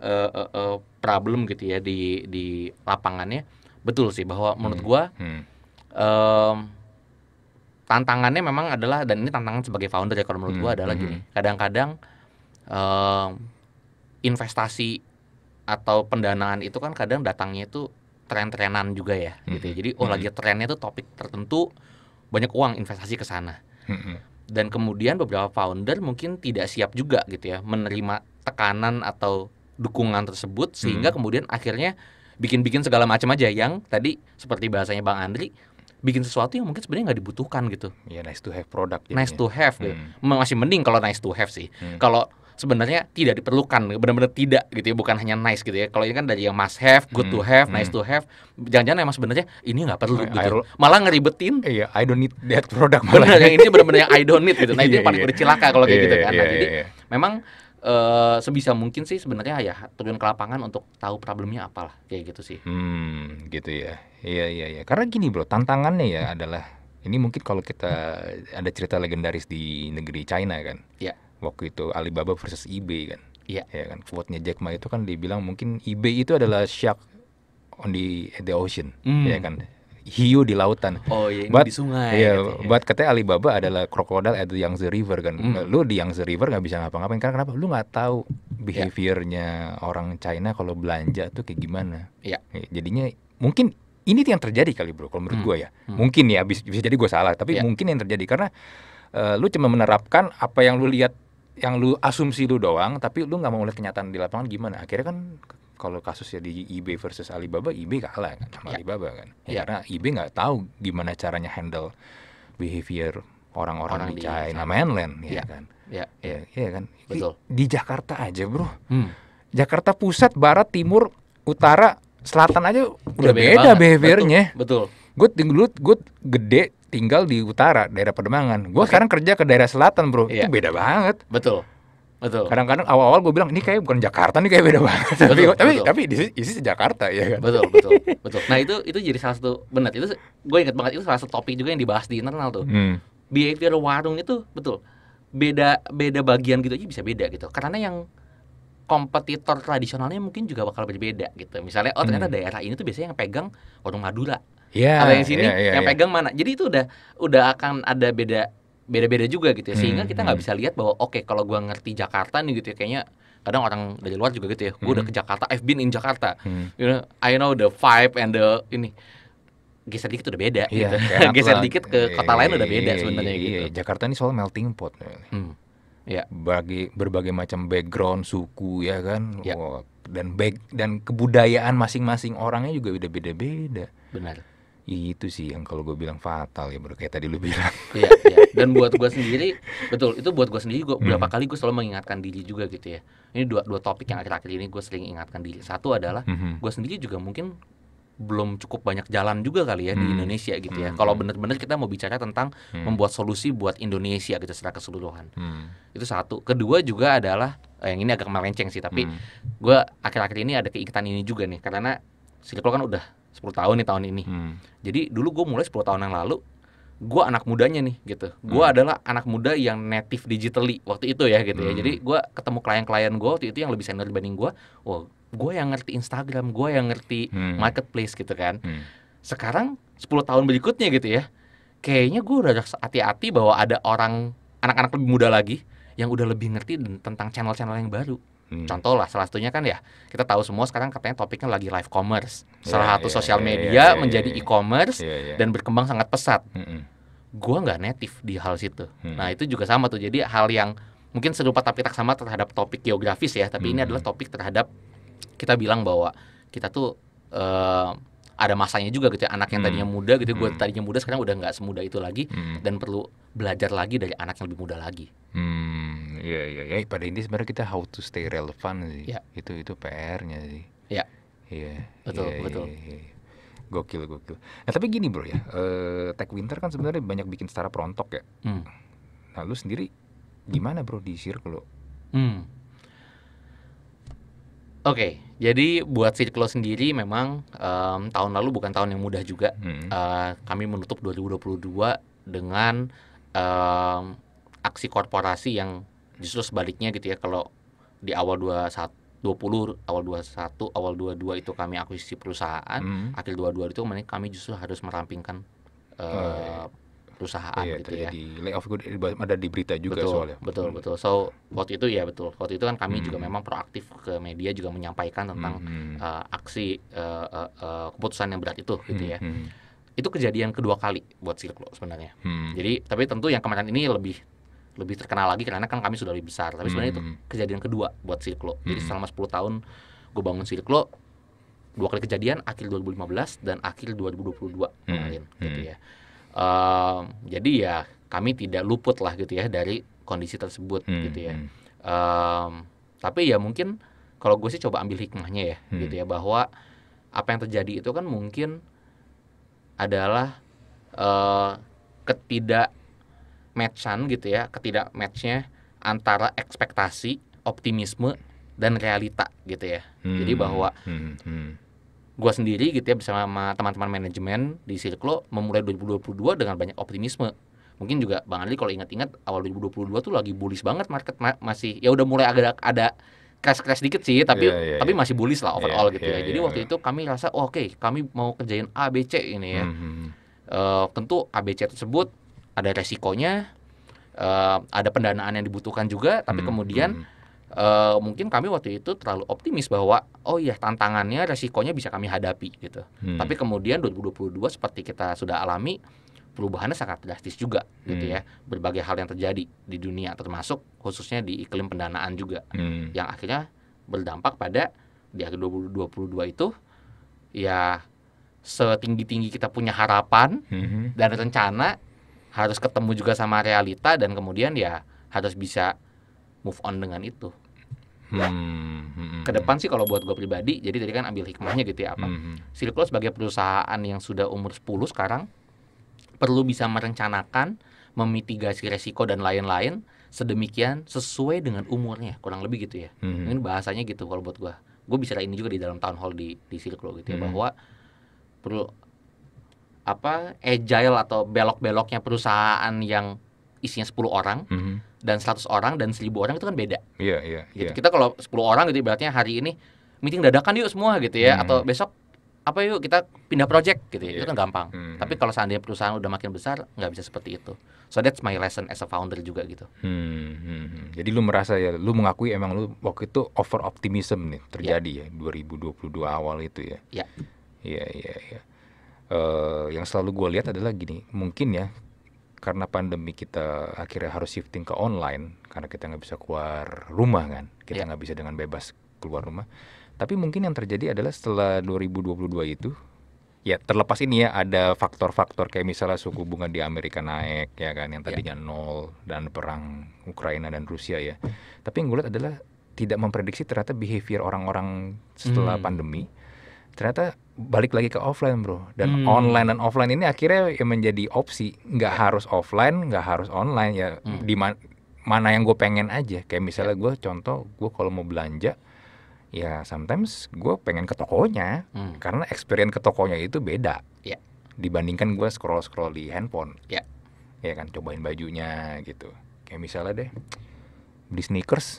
problem gitu ya di lapangannya, betul sih bahwa menurut gue tantangannya memang adalah, dan ini tantangan sebagai founder ya kalau menurut gue adalah gini, kadang-kadang investasi atau pendanaan itu kan kadang datangnya itu tren-trenan juga ya gitu ya. Jadi lagi trennya itu topik tertentu, banyak uang investasi ke sana. Dan kemudian beberapa founder mungkin tidak siap juga gitu ya menerima tekanan atau dukungan tersebut, sehingga kemudian akhirnya bikin segala macam aja yang tadi seperti bahasanya Bang Andri, bikin sesuatu yang mungkin sebenarnya nggak dibutuhkan gitu. Ya, nice to have product. Nice to have gitu. Masih mending kalau nice to have sih. Kalau sebenarnya tidak diperlukan, benar-benar tidak gitu ya, bukan hanya nice gitu ya. Kalau ini kan dari yang must have, good to have, nice to have, jangan-jangan emang sebenarnya ini nggak perlu gitu. Malah ngeribetin. Iya, I don't need that product. Benar, yang ini benar-benar yang I don't need gitu. Nah itu paling bercelaka kalau kayak gitu kan. Nah, jadi memang sebisa mungkin sih sebenarnya ya turun ke lapangan untuk tahu problemnya apalah kayak gitu sih. Gitu ya. Iya. Karena gini bro, tantangannya ya adalah ini mungkin kalau kita ada cerita legendaris di negeri China kan. Iya. Waktu itu Alibaba versus eBay kan. Iya. Ya kan, quote-nya Jack Ma itu kan dibilang mungkin eBay itu adalah shark on the ocean, ya kan. Hiu di lautan. Oh iya, di sungai. Iya, gitu, buat katanya Alibaba adalah crocodile at the Yangtze River kan. Lu di Yangtze River nggak bisa ngapa-ngapain karena kenapa? Lu nggak tahu behaviornya orang China kalau belanja tuh kayak gimana. Iya. Jadinya mungkin ini yang terjadi kali bro, kalau menurut gua ya. Mungkin ya, bisa jadi gua salah, tapi mungkin yang terjadi karena lu cuma menerapkan apa yang lu lihat, yang lu asumsi lu doang, tapi lu nggak mau lihat kenyataan di lapangan gimana. Akhirnya kan kalau kasusnya di eBay versus Alibaba, eBay kalah kan sama Alibaba kan. Ya, karena eBay nggak tahu gimana caranya handle behavior orang-orang di China mainland, ya kan. Ya kan. Betul. Di Jakarta aja bro. Jakarta pusat, barat, timur, utara, selatan aja udah beda behaviornya. Betul. Gue gede tinggal di utara, daerah Pademangan. Gue sekarang kerja ke daerah selatan bro. Itu beda banget. Betul. Betul. Kadang-kadang awal-awal gue bilang ini kayak bukan Jakarta nih, kayak beda banget. Tapi isi Jakarta ya kan. Betul. Nah itu jadi salah satu, benar itu gue ingat banget, itu salah satu topik juga yang dibahas di internal tuh. Behavior warung itu betul beda bagian gitu aja bisa beda gitu. Karena yang kompetitor tradisionalnya mungkin juga bakal berbeda gitu. Misalnya ternyata daerah ini tuh biasanya yang pegang warung Madura. Iya. Ada yang sini yang pegang mana. Jadi itu udah akan ada beda-beda juga gitu ya, sehingga kita nggak bisa lihat bahwa oke, kalau gue ngerti Jakarta nih gitu ya, kayaknya kadang orang dari luar juga gitu ya, gue udah ke Jakarta, I've been in Jakarta, you know, I know the vibe and the ini, geser dikit udah beda gitu, geser dikit ke kota lain udah beda sebenarnya gitu. Jakarta ini soal melting pot, bagi berbagai macam background suku ya kan, dan kebudayaan masing-masing orangnya juga udah beda-beda. Benar. Itu sih yang kalau gue bilang fatal ya bro, kayak tadi lu bilang. Dan buat gue sendiri, betul, itu buat gue sendiri gue berapa kali gue selalu mengingatkan diri juga gitu ya. Ini dua topik yang akhir-akhir ini gue sering ingatkan diri. Satu adalah gue sendiri juga mungkin belum cukup banyak jalan juga kali ya di Indonesia gitu ya. Kalau benar-benar kita mau bicara tentang membuat solusi buat Indonesia gitu secara keseluruhan. Itu satu. Kedua juga adalah, yang ini agak melenceng sih, tapi gue akhir-akhir ini ada keingetan ini juga nih, karena Sirklo kan udah 10 tahun nih tahun ini. Jadi dulu gue mulai 10 tahun yang lalu, gue anak mudanya nih gitu. Gue adalah anak muda yang native digitally waktu itu ya gitu ya. Jadi gue ketemu klien-klien gue waktu itu yang lebih senior dibanding gue. Wah, gue yang ngerti Instagram, gue yang ngerti marketplace gitu kan. Sekarang 10 tahun berikutnya gitu ya, kayaknya gue udah hati-hati bahwa ada orang, anak-anak lebih muda lagi yang udah lebih ngerti tentang channel-channel yang baru. Contoh lah, salah satunya kan ya, kita tahu semua sekarang katanya topiknya lagi live commerce. Salah satu sosial media menjadi e-commerce dan berkembang sangat pesat. Gua nggak native di hal situ. Nah itu juga sama tuh, jadi hal yang mungkin serupa tapi tak sama terhadap topik geografis ya. Tapi ini adalah topik terhadap, kita bilang bahwa kita tuh ada masanya juga gitu ya. Anak yang tadinya muda gitu, gua tadinya muda sekarang udah nggak semuda itu lagi. Dan perlu belajar lagi dari anak yang lebih muda lagi. Iya. Pada intinya sebenarnya kita how to stay relevant sih. Itu PR-nya sih. Betul. Gokil. Nah tapi gini bro ya, Tech Winter kan sebenarnya banyak bikin startup rontok ya. Nah lu sendiri gimana bro di Sirklo? Oke, jadi buat Sirklo sendiri memang tahun lalu bukan tahun yang mudah juga. Kami menutup 2022 dengan aksi korporasi yang justru sebaliknya gitu ya. Kalau di awal 2020, awal 21, awal 22 itu kami akuisisi perusahaan, akhir 22 itu kami justru harus merampingkan perusahaan gitu ya. Layoff ada di berita juga soalnya. Betul. So waktu itu ya betul. Waktu itu kan kami juga memang proaktif ke media juga menyampaikan tentang aksi keputusan yang berat itu gitu ya. Itu kejadian kedua kali buat Sirklo sebenarnya. Jadi tapi tentu yang kemarin ini lebih terkenal lagi karena kan kami sudah lebih besar. Tapi sebenarnya itu kejadian kedua buat Sirklo. Jadi selama 10 tahun gue bangun Sirklo, dua kali kejadian, akhir 2015 dan akhir 2022 kemarin gitu ya. Jadi ya kami tidak luput lah gitu ya dari kondisi tersebut gitu ya. Tapi ya mungkin kalau gue sih coba ambil hikmahnya ya, gitu ya, bahwa apa yang terjadi itu kan mungkin adalah ketidakmatchan gitu ya, ketidakmatchnya antara ekspektasi, optimisme dan realita gitu ya. Jadi bahwa gue sendiri gitu ya bersama teman-teman manajemen di Sirklo memulai 2022 dengan banyak optimisme. Mungkin juga Bang Andri kalau ingat-ingat awal 2022 tuh lagi bullish banget market, masih ya udah mulai agak ada crash dikit sih, tapi masih bullish lah overall gitu ya. Jadi waktu itu kami rasa oke, kami mau kerjain ABC ini ya. Tentu ABC tersebut ada resikonya, ada pendanaan yang dibutuhkan juga, tapi kemudian mungkin kami waktu itu terlalu optimis bahwa oh iya tantangannya, resikonya bisa kami hadapi gitu. Tapi kemudian 2022 seperti kita sudah alami, perubahannya sangat drastis juga gitu ya. Berbagai hal yang terjadi di dunia, termasuk khususnya di iklim pendanaan juga, yang akhirnya berdampak pada di akhir 2022 itu ya setinggi-tinggi kita punya harapan dan rencana harus ketemu juga sama realita, dan kemudian ya harus bisa move on dengan itu. Ke depan sih kalau buat gue pribadi, jadi tadi kan ambil hikmahnya gitu ya, Sirklo sebagai perusahaan yang sudah umur 10 sekarang perlu bisa merencanakan, memitigasi resiko dan lain-lain sedemikian sesuai dengan umurnya, kurang lebih gitu ya. Ini bahasanya gitu kalau buat gue. Gue bicara ini juga di dalam town hall di Sirklo gitu ya, bahwa perlu apa agile atau belok-beloknya perusahaan yang isinya 10 orang dan 100 orang dan 1000 orang itu kan beda. Gitu. Kita kalau 10 orang gitu berarti hari ini meeting dadakan yuk semua gitu ya, atau besok apa yuk kita pindah project gitu ya, itu kan gampang. Tapi kalau seandainya perusahaan udah makin besar nggak bisa seperti itu. So that's my lesson as a founder juga gitu. Jadi lu merasa ya, lu mengakui emang lu waktu itu over optimism nih terjadi ya 2022 awal itu ya. Iya. Yang selalu gue lihat adalah gini, mungkin ya karena pandemi kita akhirnya harus shifting ke online karena kita nggak bisa keluar rumah kan, kita nggak bisa dengan bebas keluar rumah. Tapi mungkin yang terjadi adalah setelah 2022 itu, ya terlepas ini ya ada faktor-faktor kayak misalnya suku bunga di Amerika naik ya kan, yang tadinya nol, dan perang Ukraina dan Rusia ya. Tapi yang gue lihat adalah tidak memprediksi ternyata behavior orang-orang setelah pandemi, ternyata balik lagi ke offline bro. Dan online dan offline ini akhirnya ya menjadi opsi, nggak harus offline, nggak harus online ya, di mana yang gue pengen aja. Kayak misalnya gue contoh, gue kalau mau belanja, ya sometimes gue pengen ke tokonya karena experience ke tokonya itu beda dibandingkan gue scroll di handphone ya kan, cobain bajunya gitu. Kayak misalnya deh beli sneakers,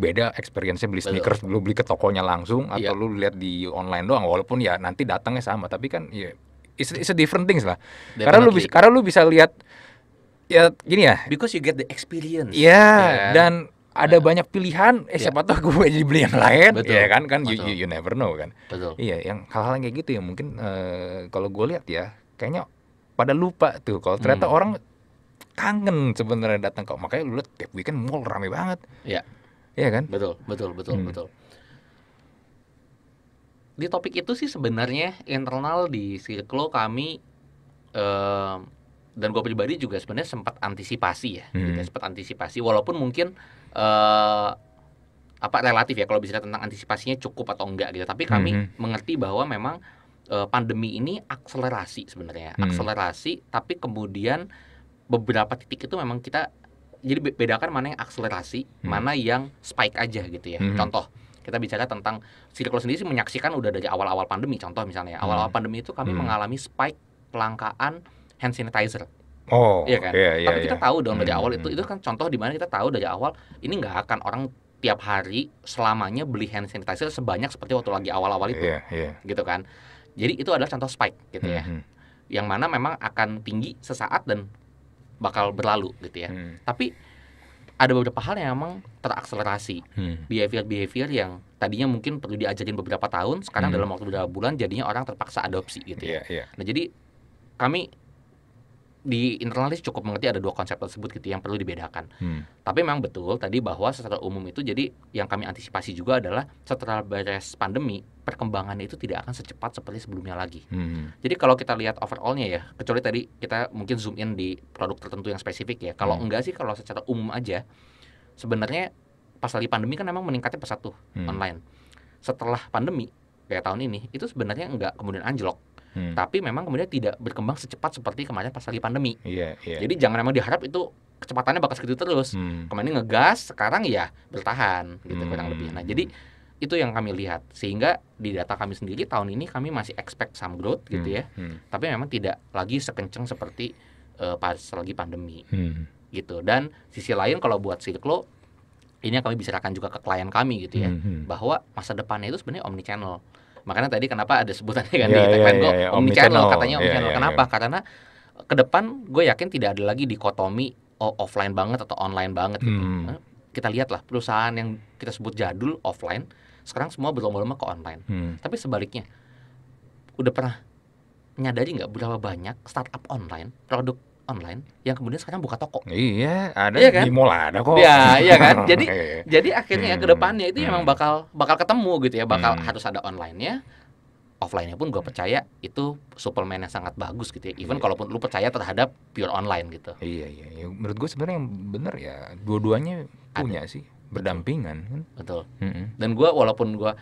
beda experience-nya beli sneakers lu beli ke tokonya langsung atau lu lihat di online doang, walaupun ya nanti datangnya sama, tapi kan ya it's a different things lah. Definitely. karena lu bisa lihat ya gini ya, because you get the experience dan ada banyak pilihan, siapa tahu gue jadi beli yang lain, ya kan you never know kan. Iya, yang hal-hal kayak gitu ya mungkin kalau gue lihat ya, kayaknya pada lupa tuh kalau ternyata orang kangen sebenarnya datang kok, makanya lu lihat tiap weekend mall rame banget. Iya kan? Betul. Di topik itu sih sebenarnya internal di Sirklo kami dan gue pribadi juga sebenarnya sempat antisipasi ya, walaupun mungkin relatif ya kalau bicara tentang antisipasinya cukup atau enggak gitu. Tapi kami mengerti bahwa memang pandemi ini akselerasi sebenarnya, tapi kemudian beberapa titik itu memang kita jadi bedakan mana yang akselerasi, mana yang spike aja gitu ya. Contoh, kita bicara tentang Sirklo sendiri sih menyaksikan udah dari awal-awal pandemi. Contoh misalnya, awal-awal pandemi itu kami mengalami spike kelangkaan hand sanitizer. Tapi kita tahu dong dari awal itu kan contoh di mana kita tahu dari awal ini nggak akan orang tiap hari selamanya beli hand sanitizer sebanyak seperti waktu lagi awal-awal itu. Gitu kan. Jadi itu adalah contoh spike gitu ya. Yang mana memang akan tinggi sesaat dan bakal berlalu gitu ya. Tapi ada beberapa hal yang memang terakselerasi. Behavior-behavior yang tadinya mungkin perlu diajarin beberapa tahun, sekarang dalam waktu beberapa bulan jadinya orang terpaksa adopsi gitu ya. Nah, jadi kami di internalis cukup mengerti ada dua konsep tersebut gitu yang perlu dibedakan. Tapi memang betul tadi bahwa secara umum itu, jadi yang kami antisipasi juga adalah setelah beres pandemi perkembangannya itu tidak akan secepat seperti sebelumnya lagi. Jadi kalau kita lihat overallnya ya, kecuali tadi kita mungkin zoom in di produk tertentu yang spesifik ya. Kalau enggak sih, kalau secara umum aja sebenarnya pas lagi pandemi kan memang meningkatnya pesat tuh online. Setelah pandemi kayak tahun ini itu sebenarnya nggak kemudian anjlok, tapi memang kemudian tidak berkembang secepat seperti kemarin pas lagi pandemi. Jadi jangan memang diharap itu kecepatannya bakal segitu terus. Kemarin ngegas, sekarang ya bertahan gitu kurang lebih. Nah jadi itu yang kami lihat, sehingga di data kami sendiri tahun ini kami masih expect some growth gitu ya, tapi memang tidak lagi sekenceng seperti pas lagi pandemi gitu. Dan sisi lain kalau buat Sirklo ini yang kami bicarakan juga ke klien kami gitu ya, bahwa masa depannya itu sebenarnya omnichannel. Makanya tadi kenapa ada sebutannya kan di tagline gue omnichannel, katanya omnichannel. Kenapa? Karena ke depan gue yakin tidak ada lagi dikotomi offline banget atau online banget gitu. Kita lihatlah perusahaan yang kita sebut jadul offline sekarang semua berlomba-lomba ke online. Tapi sebaliknya, udah pernah menyadari nggak berapa banyak startup online, produk online yang kemudian sekarang buka toko? Iya, ada, iya kan? Di mall ada kok. Iya, iya kan? Jadi jadi akhirnya ke depannya itu memang bakal ketemu gitu ya, bakal harus ada online-nya. Offline-nya pun gue percaya itu suplemen yang sangat bagus gitu ya. Even kalaupun lu percaya terhadap pure online gitu. Iya. Menurut gue sebenarnya yang bener ya dua-duanya punya sih, berdampingan kan. Betul. Dan gue walaupun gue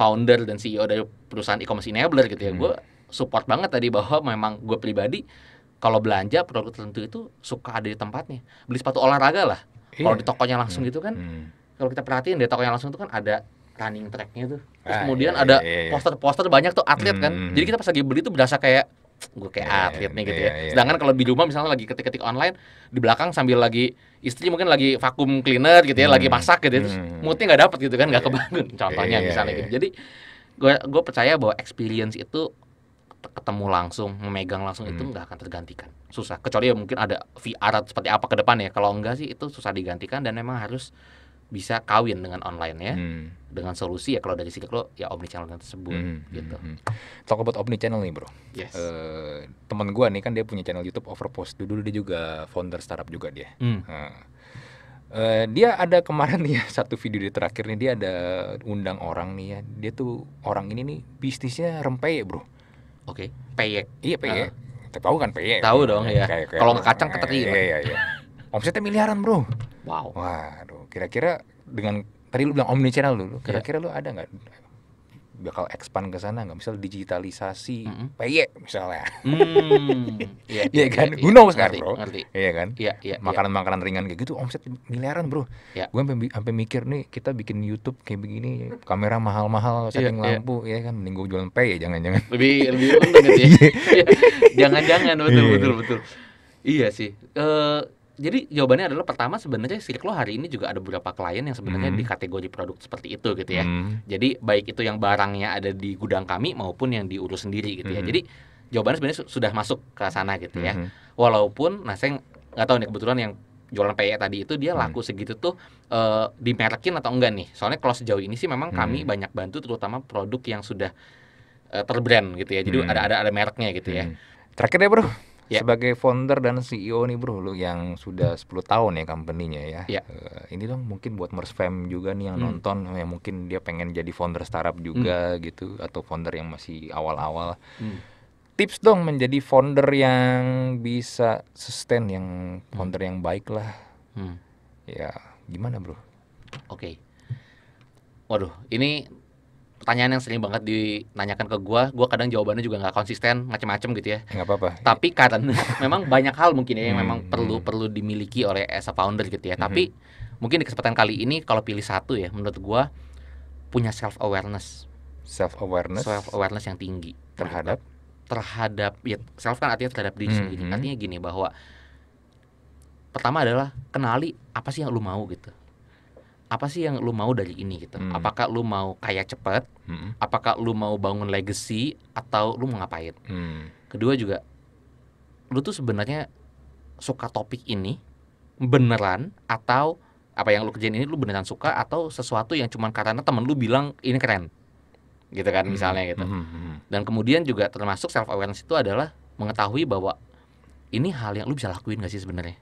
founder dan CEO dari perusahaan e-commerce enabler gitu ya, gue support banget tadi bahwa memang gue pribadi kalau belanja produk tertentu itu suka ada di tempatnya. Beli sepatu olahraga lah. Kalau di tokonya langsung gitu kan. Kalau kita perhatiin di tokonya langsung itu kan ada running tracknya tuh, terus kemudian ada poster-poster banyak tuh atlet kan, jadi kita pas lagi beli tuh berasa kayak gue kayak atlet nih gitu ya. Sedangkan kalau di rumah misalnya lagi ketik-ketik online di belakang sambil lagi istri mungkin lagi vakum cleaner gitu ya, lagi masak gitu, terus moodnya nggak dapet gitu kan, nggak kebangun contohnya misalnya gitu. Jadi gue percaya bahwa experience itu ketemu langsung, memegang langsung itu nggak akan tergantikan, susah. Kecuali ya mungkin ada VR seperti apa ke depan ya, kalau enggak sih itu susah digantikan dan memang harus bisa kawin dengan online ya, dengan solusi ya kalau dari Sirklo ya omnichannel tersebut gitu. Talk about omnichannel nih bro. Yes. Teman gue nih kan dia punya channel YouTube Overpost. Dulu dia juga founder startup juga dia. Dia ada kemarin nih satu video dia terakhir nih, dia ada undang orang nih ya. Dia tuh orang ini nih bisnisnya rempeyek bro. Oke. Peyek. Iya peyek. Tahu kan peyek? Tahu dong ya. Kalau ngekacang keteri. Iya. Omsetnya miliaran bro. Wow. Waduh, kira-kira dengan tadi lu bilang omnichannel dulu, kira-kira lu ada nggak bakal expand ke sana nggak? Misal digitalisasi PY misalnya. Iya kan? Who knows kan bro? Iya kan? Iya. Makanan-makanan ringan kayak gitu omset miliaran bro. Gue sampai mikir nih kita bikin YouTube kayak begini, kamera mahal-mahal, setting lampu, ya kan? Mending gue jualan PY jangan-jangan. Lebih untung gitu ya. Jangan-jangan betul. Iya sih. Jadi jawabannya adalah pertama sebenarnya Sirklo hari ini juga ada beberapa klien yang sebenarnya di kategori produk seperti itu gitu ya. Jadi baik itu yang barangnya ada di gudang kami maupun yang diurus sendiri gitu ya. Jadi jawabannya sebenarnya sudah masuk ke sana gitu ya. Walaupun nah saya nggak tahu nih kebetulan yang jualan PE tadi itu dia laku segitu tuh dimerekin atau enggak nih. Soalnya kalau sejauh ini sih memang kami banyak bantu terutama produk yang sudah terbrand gitu ya. Jadi ada mereknya gitu ya. Terakhir deh bro. Sebagai founder dan CEO nih bro, lu yang sudah 10 tahun ya company-nya ya. Ini dong mungkin buat Murz Fam juga nih yang nonton, yang mungkin dia pengen jadi founder startup juga gitu, atau founder yang masih awal-awal. Tips dong menjadi founder yang bisa sustain, yang founder yang baik lah. Ya gimana bro? Oke. Waduh, ini pertanyaan yang sering banget ditanyakan ke gue kadang jawabannya juga nggak konsisten, macam-macam gitu ya. Nggak apa-apa. Tapi karena memang banyak hal mungkin ya yang memang perlu dimiliki oleh as a founder gitu ya. Tapi mungkin di kesempatan kali ini kalau pilih satu ya, menurut gue punya self awareness yang tinggi terhadap ya, self kan artinya terhadap diri sendiri. Artinya gini, bahwa pertama adalah kenali apa sih yang lu mau gitu. Apa sih yang lu mau dari ini gitu? Apakah lu mau kaya cepat? Apakah lu mau bangun legacy atau lu mau ngapain? Kedua juga, lu tuh sebenarnya suka topik ini beneran atau apa yang lu kerjain ini lu beneran suka atau sesuatu yang cuma karena temen lu bilang ini keren, gitu kan misalnya gitu. Dan kemudian juga termasuk self awareness itu adalah mengetahui bahwa ini hal yang lu bisa lakuin gak sih sebenarnya?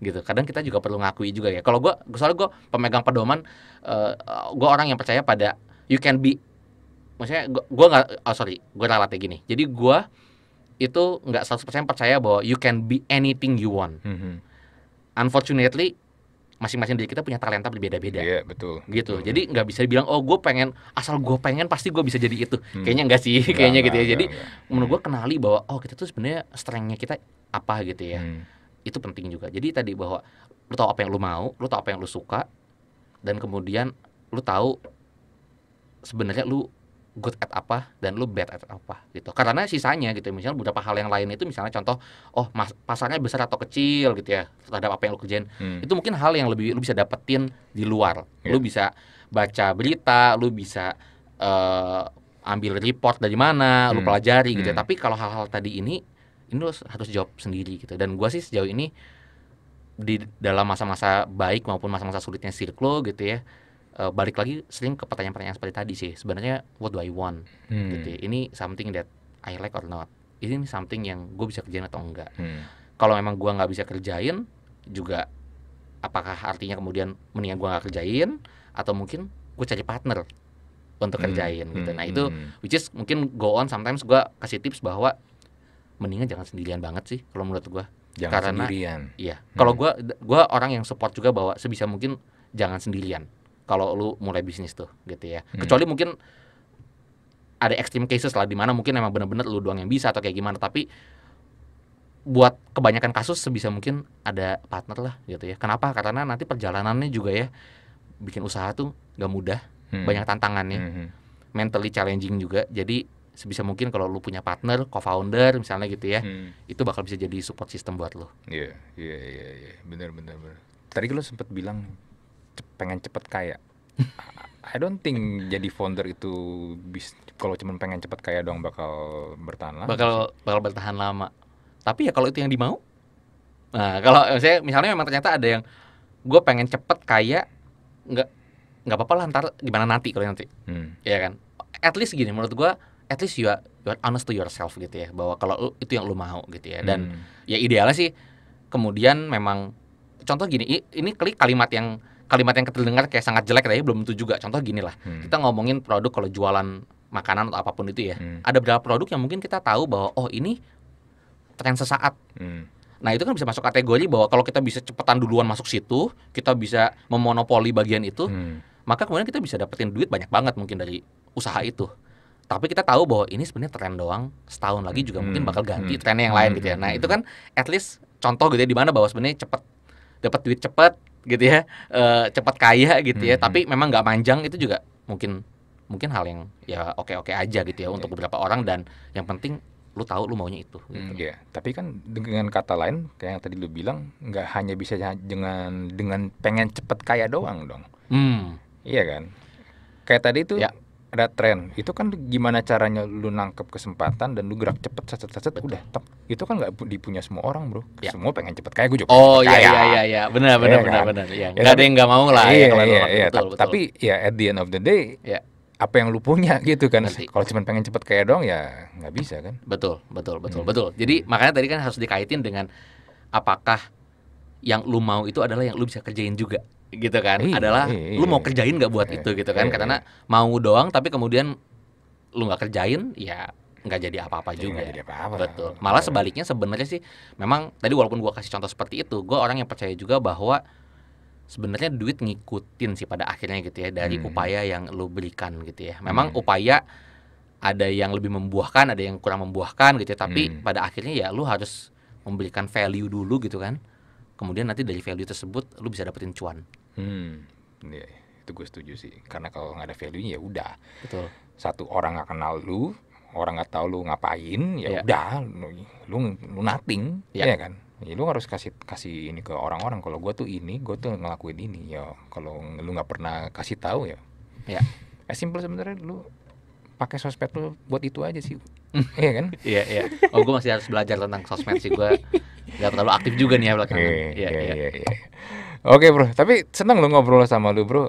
Gitu. Kadang kita juga perlu ngakui juga ya. Kalau soalnya gue pemegang pedoman, gue orang yang percaya pada you can be. Maksudnya gue ralatnya gini. Jadi gue itu nggak 100% percaya bahwa you can be anything you want. Unfortunately, masing-masing dari kita punya talenta berbeda-beda. Iya, betul. Gitu. Betul. Jadi nggak bisa bilang oh gue pengen, asal gue pengen pasti gue bisa jadi itu. Kayaknya nggak sih, kayaknya gitu ya. Jadi menurut gue kenali bahwa oh kita tuh sebenarnya strength-nya kita apa gitu ya. Itu penting juga. Jadi tadi bahwa lu tahu apa yang lu mau, lu tahu apa yang lu suka, dan kemudian lu tahu sebenarnya lu good at apa dan lu bad at apa gitu. Karena sisanya gitu, misalnya beberapa hal yang lain itu misalnya contoh oh pasarnya besar atau kecil gitu ya terhadap apa yang lu kerjain, itu mungkin hal yang lebih lu bisa dapetin di luar. Lu bisa baca berita, lu bisa ambil report dari mana, lu pelajari gitu ya. Tapi kalau hal-hal tadi ini lu harus jawab sendiri gitu. Dan gua sih sejauh ini di dalam masa-masa baik maupun masa-masa sulitnya Sirklo gitu ya, balik lagi sering ke pertanyaan-pertanyaan seperti tadi sih. Sebenarnya what do I want? Gitu ya. Ini something that I like or not? Ini something yang gue bisa kerjain atau enggak? Kalau memang gue nggak bisa kerjain juga, apakah artinya kemudian mendingan gue nggak kerjain atau mungkin gue cari partner untuk kerjain gitu. Nah itu which is mungkin go on sometimes gue kasih tips bahwa mendingan jangan sendirian banget sih kalau menurut gue. Jangan karena, sendirian. Iya. Kalau gue orang yang support juga bahwa sebisa mungkin jangan sendirian kalau lu mulai bisnis tuh gitu ya. Kecuali mungkin ada extreme cases lah di mana mungkin emang benar-benar lu doang yang bisa atau kayak gimana, tapi buat kebanyakan kasus sebisa mungkin ada partner lah gitu ya. Kenapa? Karena nanti perjalanannya juga ya, bikin usaha tuh gak mudah, banyak tantangannya, mentally challenging juga. Jadi sebisa mungkin kalau lu punya partner, co-founder misalnya gitu ya, itu bakal bisa jadi support system buat lu. Iya, iya, benar. Tadi lu sempat bilang pengen cepet kaya. I don't think jadi founder itu kalau cuma pengen cepet kaya doang bakal bertahan lama. Bakal bertahan lama. Tapi ya kalau itu yang dimau. Nah, kalau misalnya memang ternyata ada yang gue pengen cepet kaya, nggak apa-apa lah, ntar gimana nanti kalau nanti. Iya kan? At least gini menurut gue, at least you are honest to yourself gitu ya, bahwa kalau itu yang lu mau gitu ya. Dan ya idealnya sih kemudian memang contoh gini, ini kalimat yang terdengar kayak sangat jelek tapi belum tentu juga. Contoh gini lah, kita ngomongin produk kalau jualan makanan atau apapun itu ya, ada beberapa produk yang mungkin kita tahu bahwa oh ini tren sesaat. Nah itu kan bisa masuk kategori bahwa kalau kita bisa cepetan duluan masuk situ, kita bisa memonopoli bagian itu, maka kemudian kita bisa dapetin duit banyak banget mungkin dari usaha itu. Tapi kita tahu bahwa ini sebenarnya tren doang, setahun lagi juga mungkin bakal ganti trennya yang lain gitu ya. Nah itu kan at least contoh gitu ya, di mana bahwa sebenarnya cepet dapat duit cepet gitu ya, cepat kaya gitu ya, tapi memang nggak manjang. Itu juga mungkin hal yang ya oke aja gitu ya untuk beberapa orang, dan yang penting lu tahu lu maunya itu gitu. Iya, tapi kan dengan kata lain kayak yang tadi lu bilang, nggak hanya bisa dengan pengen cepat kaya doang dong. Iya kan, kayak tadi itu ya, ada tren itu kan gimana caranya lu nangkep kesempatan dan lu gerak cepet set udah top. Itu kan nggak dipunya semua orang, bro. Ya. Semua pengen cepet kayak gue juga. Oh iya benar ya, nggak ada yang nggak mau lah. Iya, betul. Tapi ya at the end of the day ya, apa yang lu punya gitu kan. Kalau cuma pengen cepet kayak doang ya nggak bisa kan. Betul. Jadi makanya tadi kan harus dikaitin dengan apakah yang lu mau itu adalah yang lu bisa kerjain juga gitu kan. Lu mau kerjain nggak buat itu gitu kan. Karena mau doang tapi kemudian lu nggak kerjain ya nggak jadi apa-apa juga. Jadi apa-apa. Betul. Malah sebaliknya sebenarnya sih, memang tadi walaupun gua kasih contoh seperti itu, gua orang yang percaya juga bahwa sebenarnya duit ngikutin sih pada akhirnya gitu ya, dari upaya yang lu berikan gitu ya. Memang upaya ada yang lebih membuahkan, ada yang kurang membuahkan gitu ya, tapi pada akhirnya ya lu harus memberikan value dulu gitu kan. Kemudian nanti dari value tersebut lu bisa dapetin cuan. Ya, itu gue setuju sih. Karena kalau nggak ada value-nya ya udah. Betul. Satu, orang nggak kenal lu, orang nggak tahu lu ngapain, ya udah, lu nothing, ya kan. Ya, lu harus kasih ini ke orang-orang. Kalau gue tuh ini, gue tuh ngelakuin ini. Ya kalau lu nggak pernah kasih tahu ya. Simple sebenarnya, lu pakai sosmed lu buat itu aja sih. Iya kan? Iya. Oh, gue masih harus belajar tentang sosmed sih, gue nggak terlalu aktif juga nih ya belakangan. Iya. Oke, bro, tapi senang lo ngobrol sama lu, bro.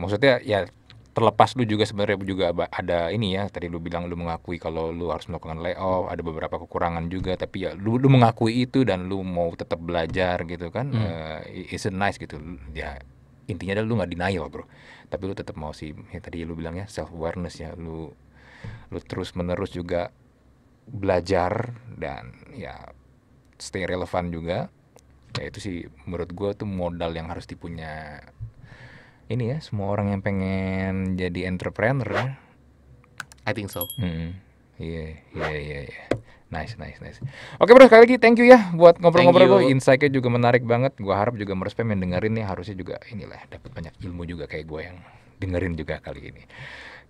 Maksudnya ya terlepas lu juga sebenarnya ada ini ya, tadi lu bilang lu mengakui kalau lu harus melakukan layoff, ada beberapa kekurangan juga, tapi ya lu mengakui itu dan lu mau tetap belajar gitu kan. It's nice gitu ya. Intinya adalah lu nggak denial, bro, tapi lu tetap mau sih ya, tadi lu bilangnya self awareness ya, lu terus menerus juga belajar dan ya stay relevan juga. Ya itu sih menurut gue tuh modal yang harus dipunya ini ya, semua orang yang pengen jadi entrepreneur ya. I think so. Iya. Nice. Oke bro, sekali lagi thank you ya buat ngobrol-ngobrol lo. Insight-nya juga menarik banget. Gua harap juga Murz Fam yang dengerin nih harusnya juga inilah dapat banyak ilmu juga kayak gue yang dengerin juga kali ini.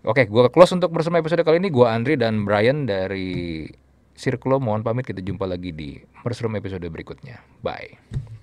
Oke, gue close untuk bersama episode kali ini. Gue Andri dan Brian dari SIRCLO mohon pamit, kita jumpa lagi di Murz Room episode berikutnya. Bye.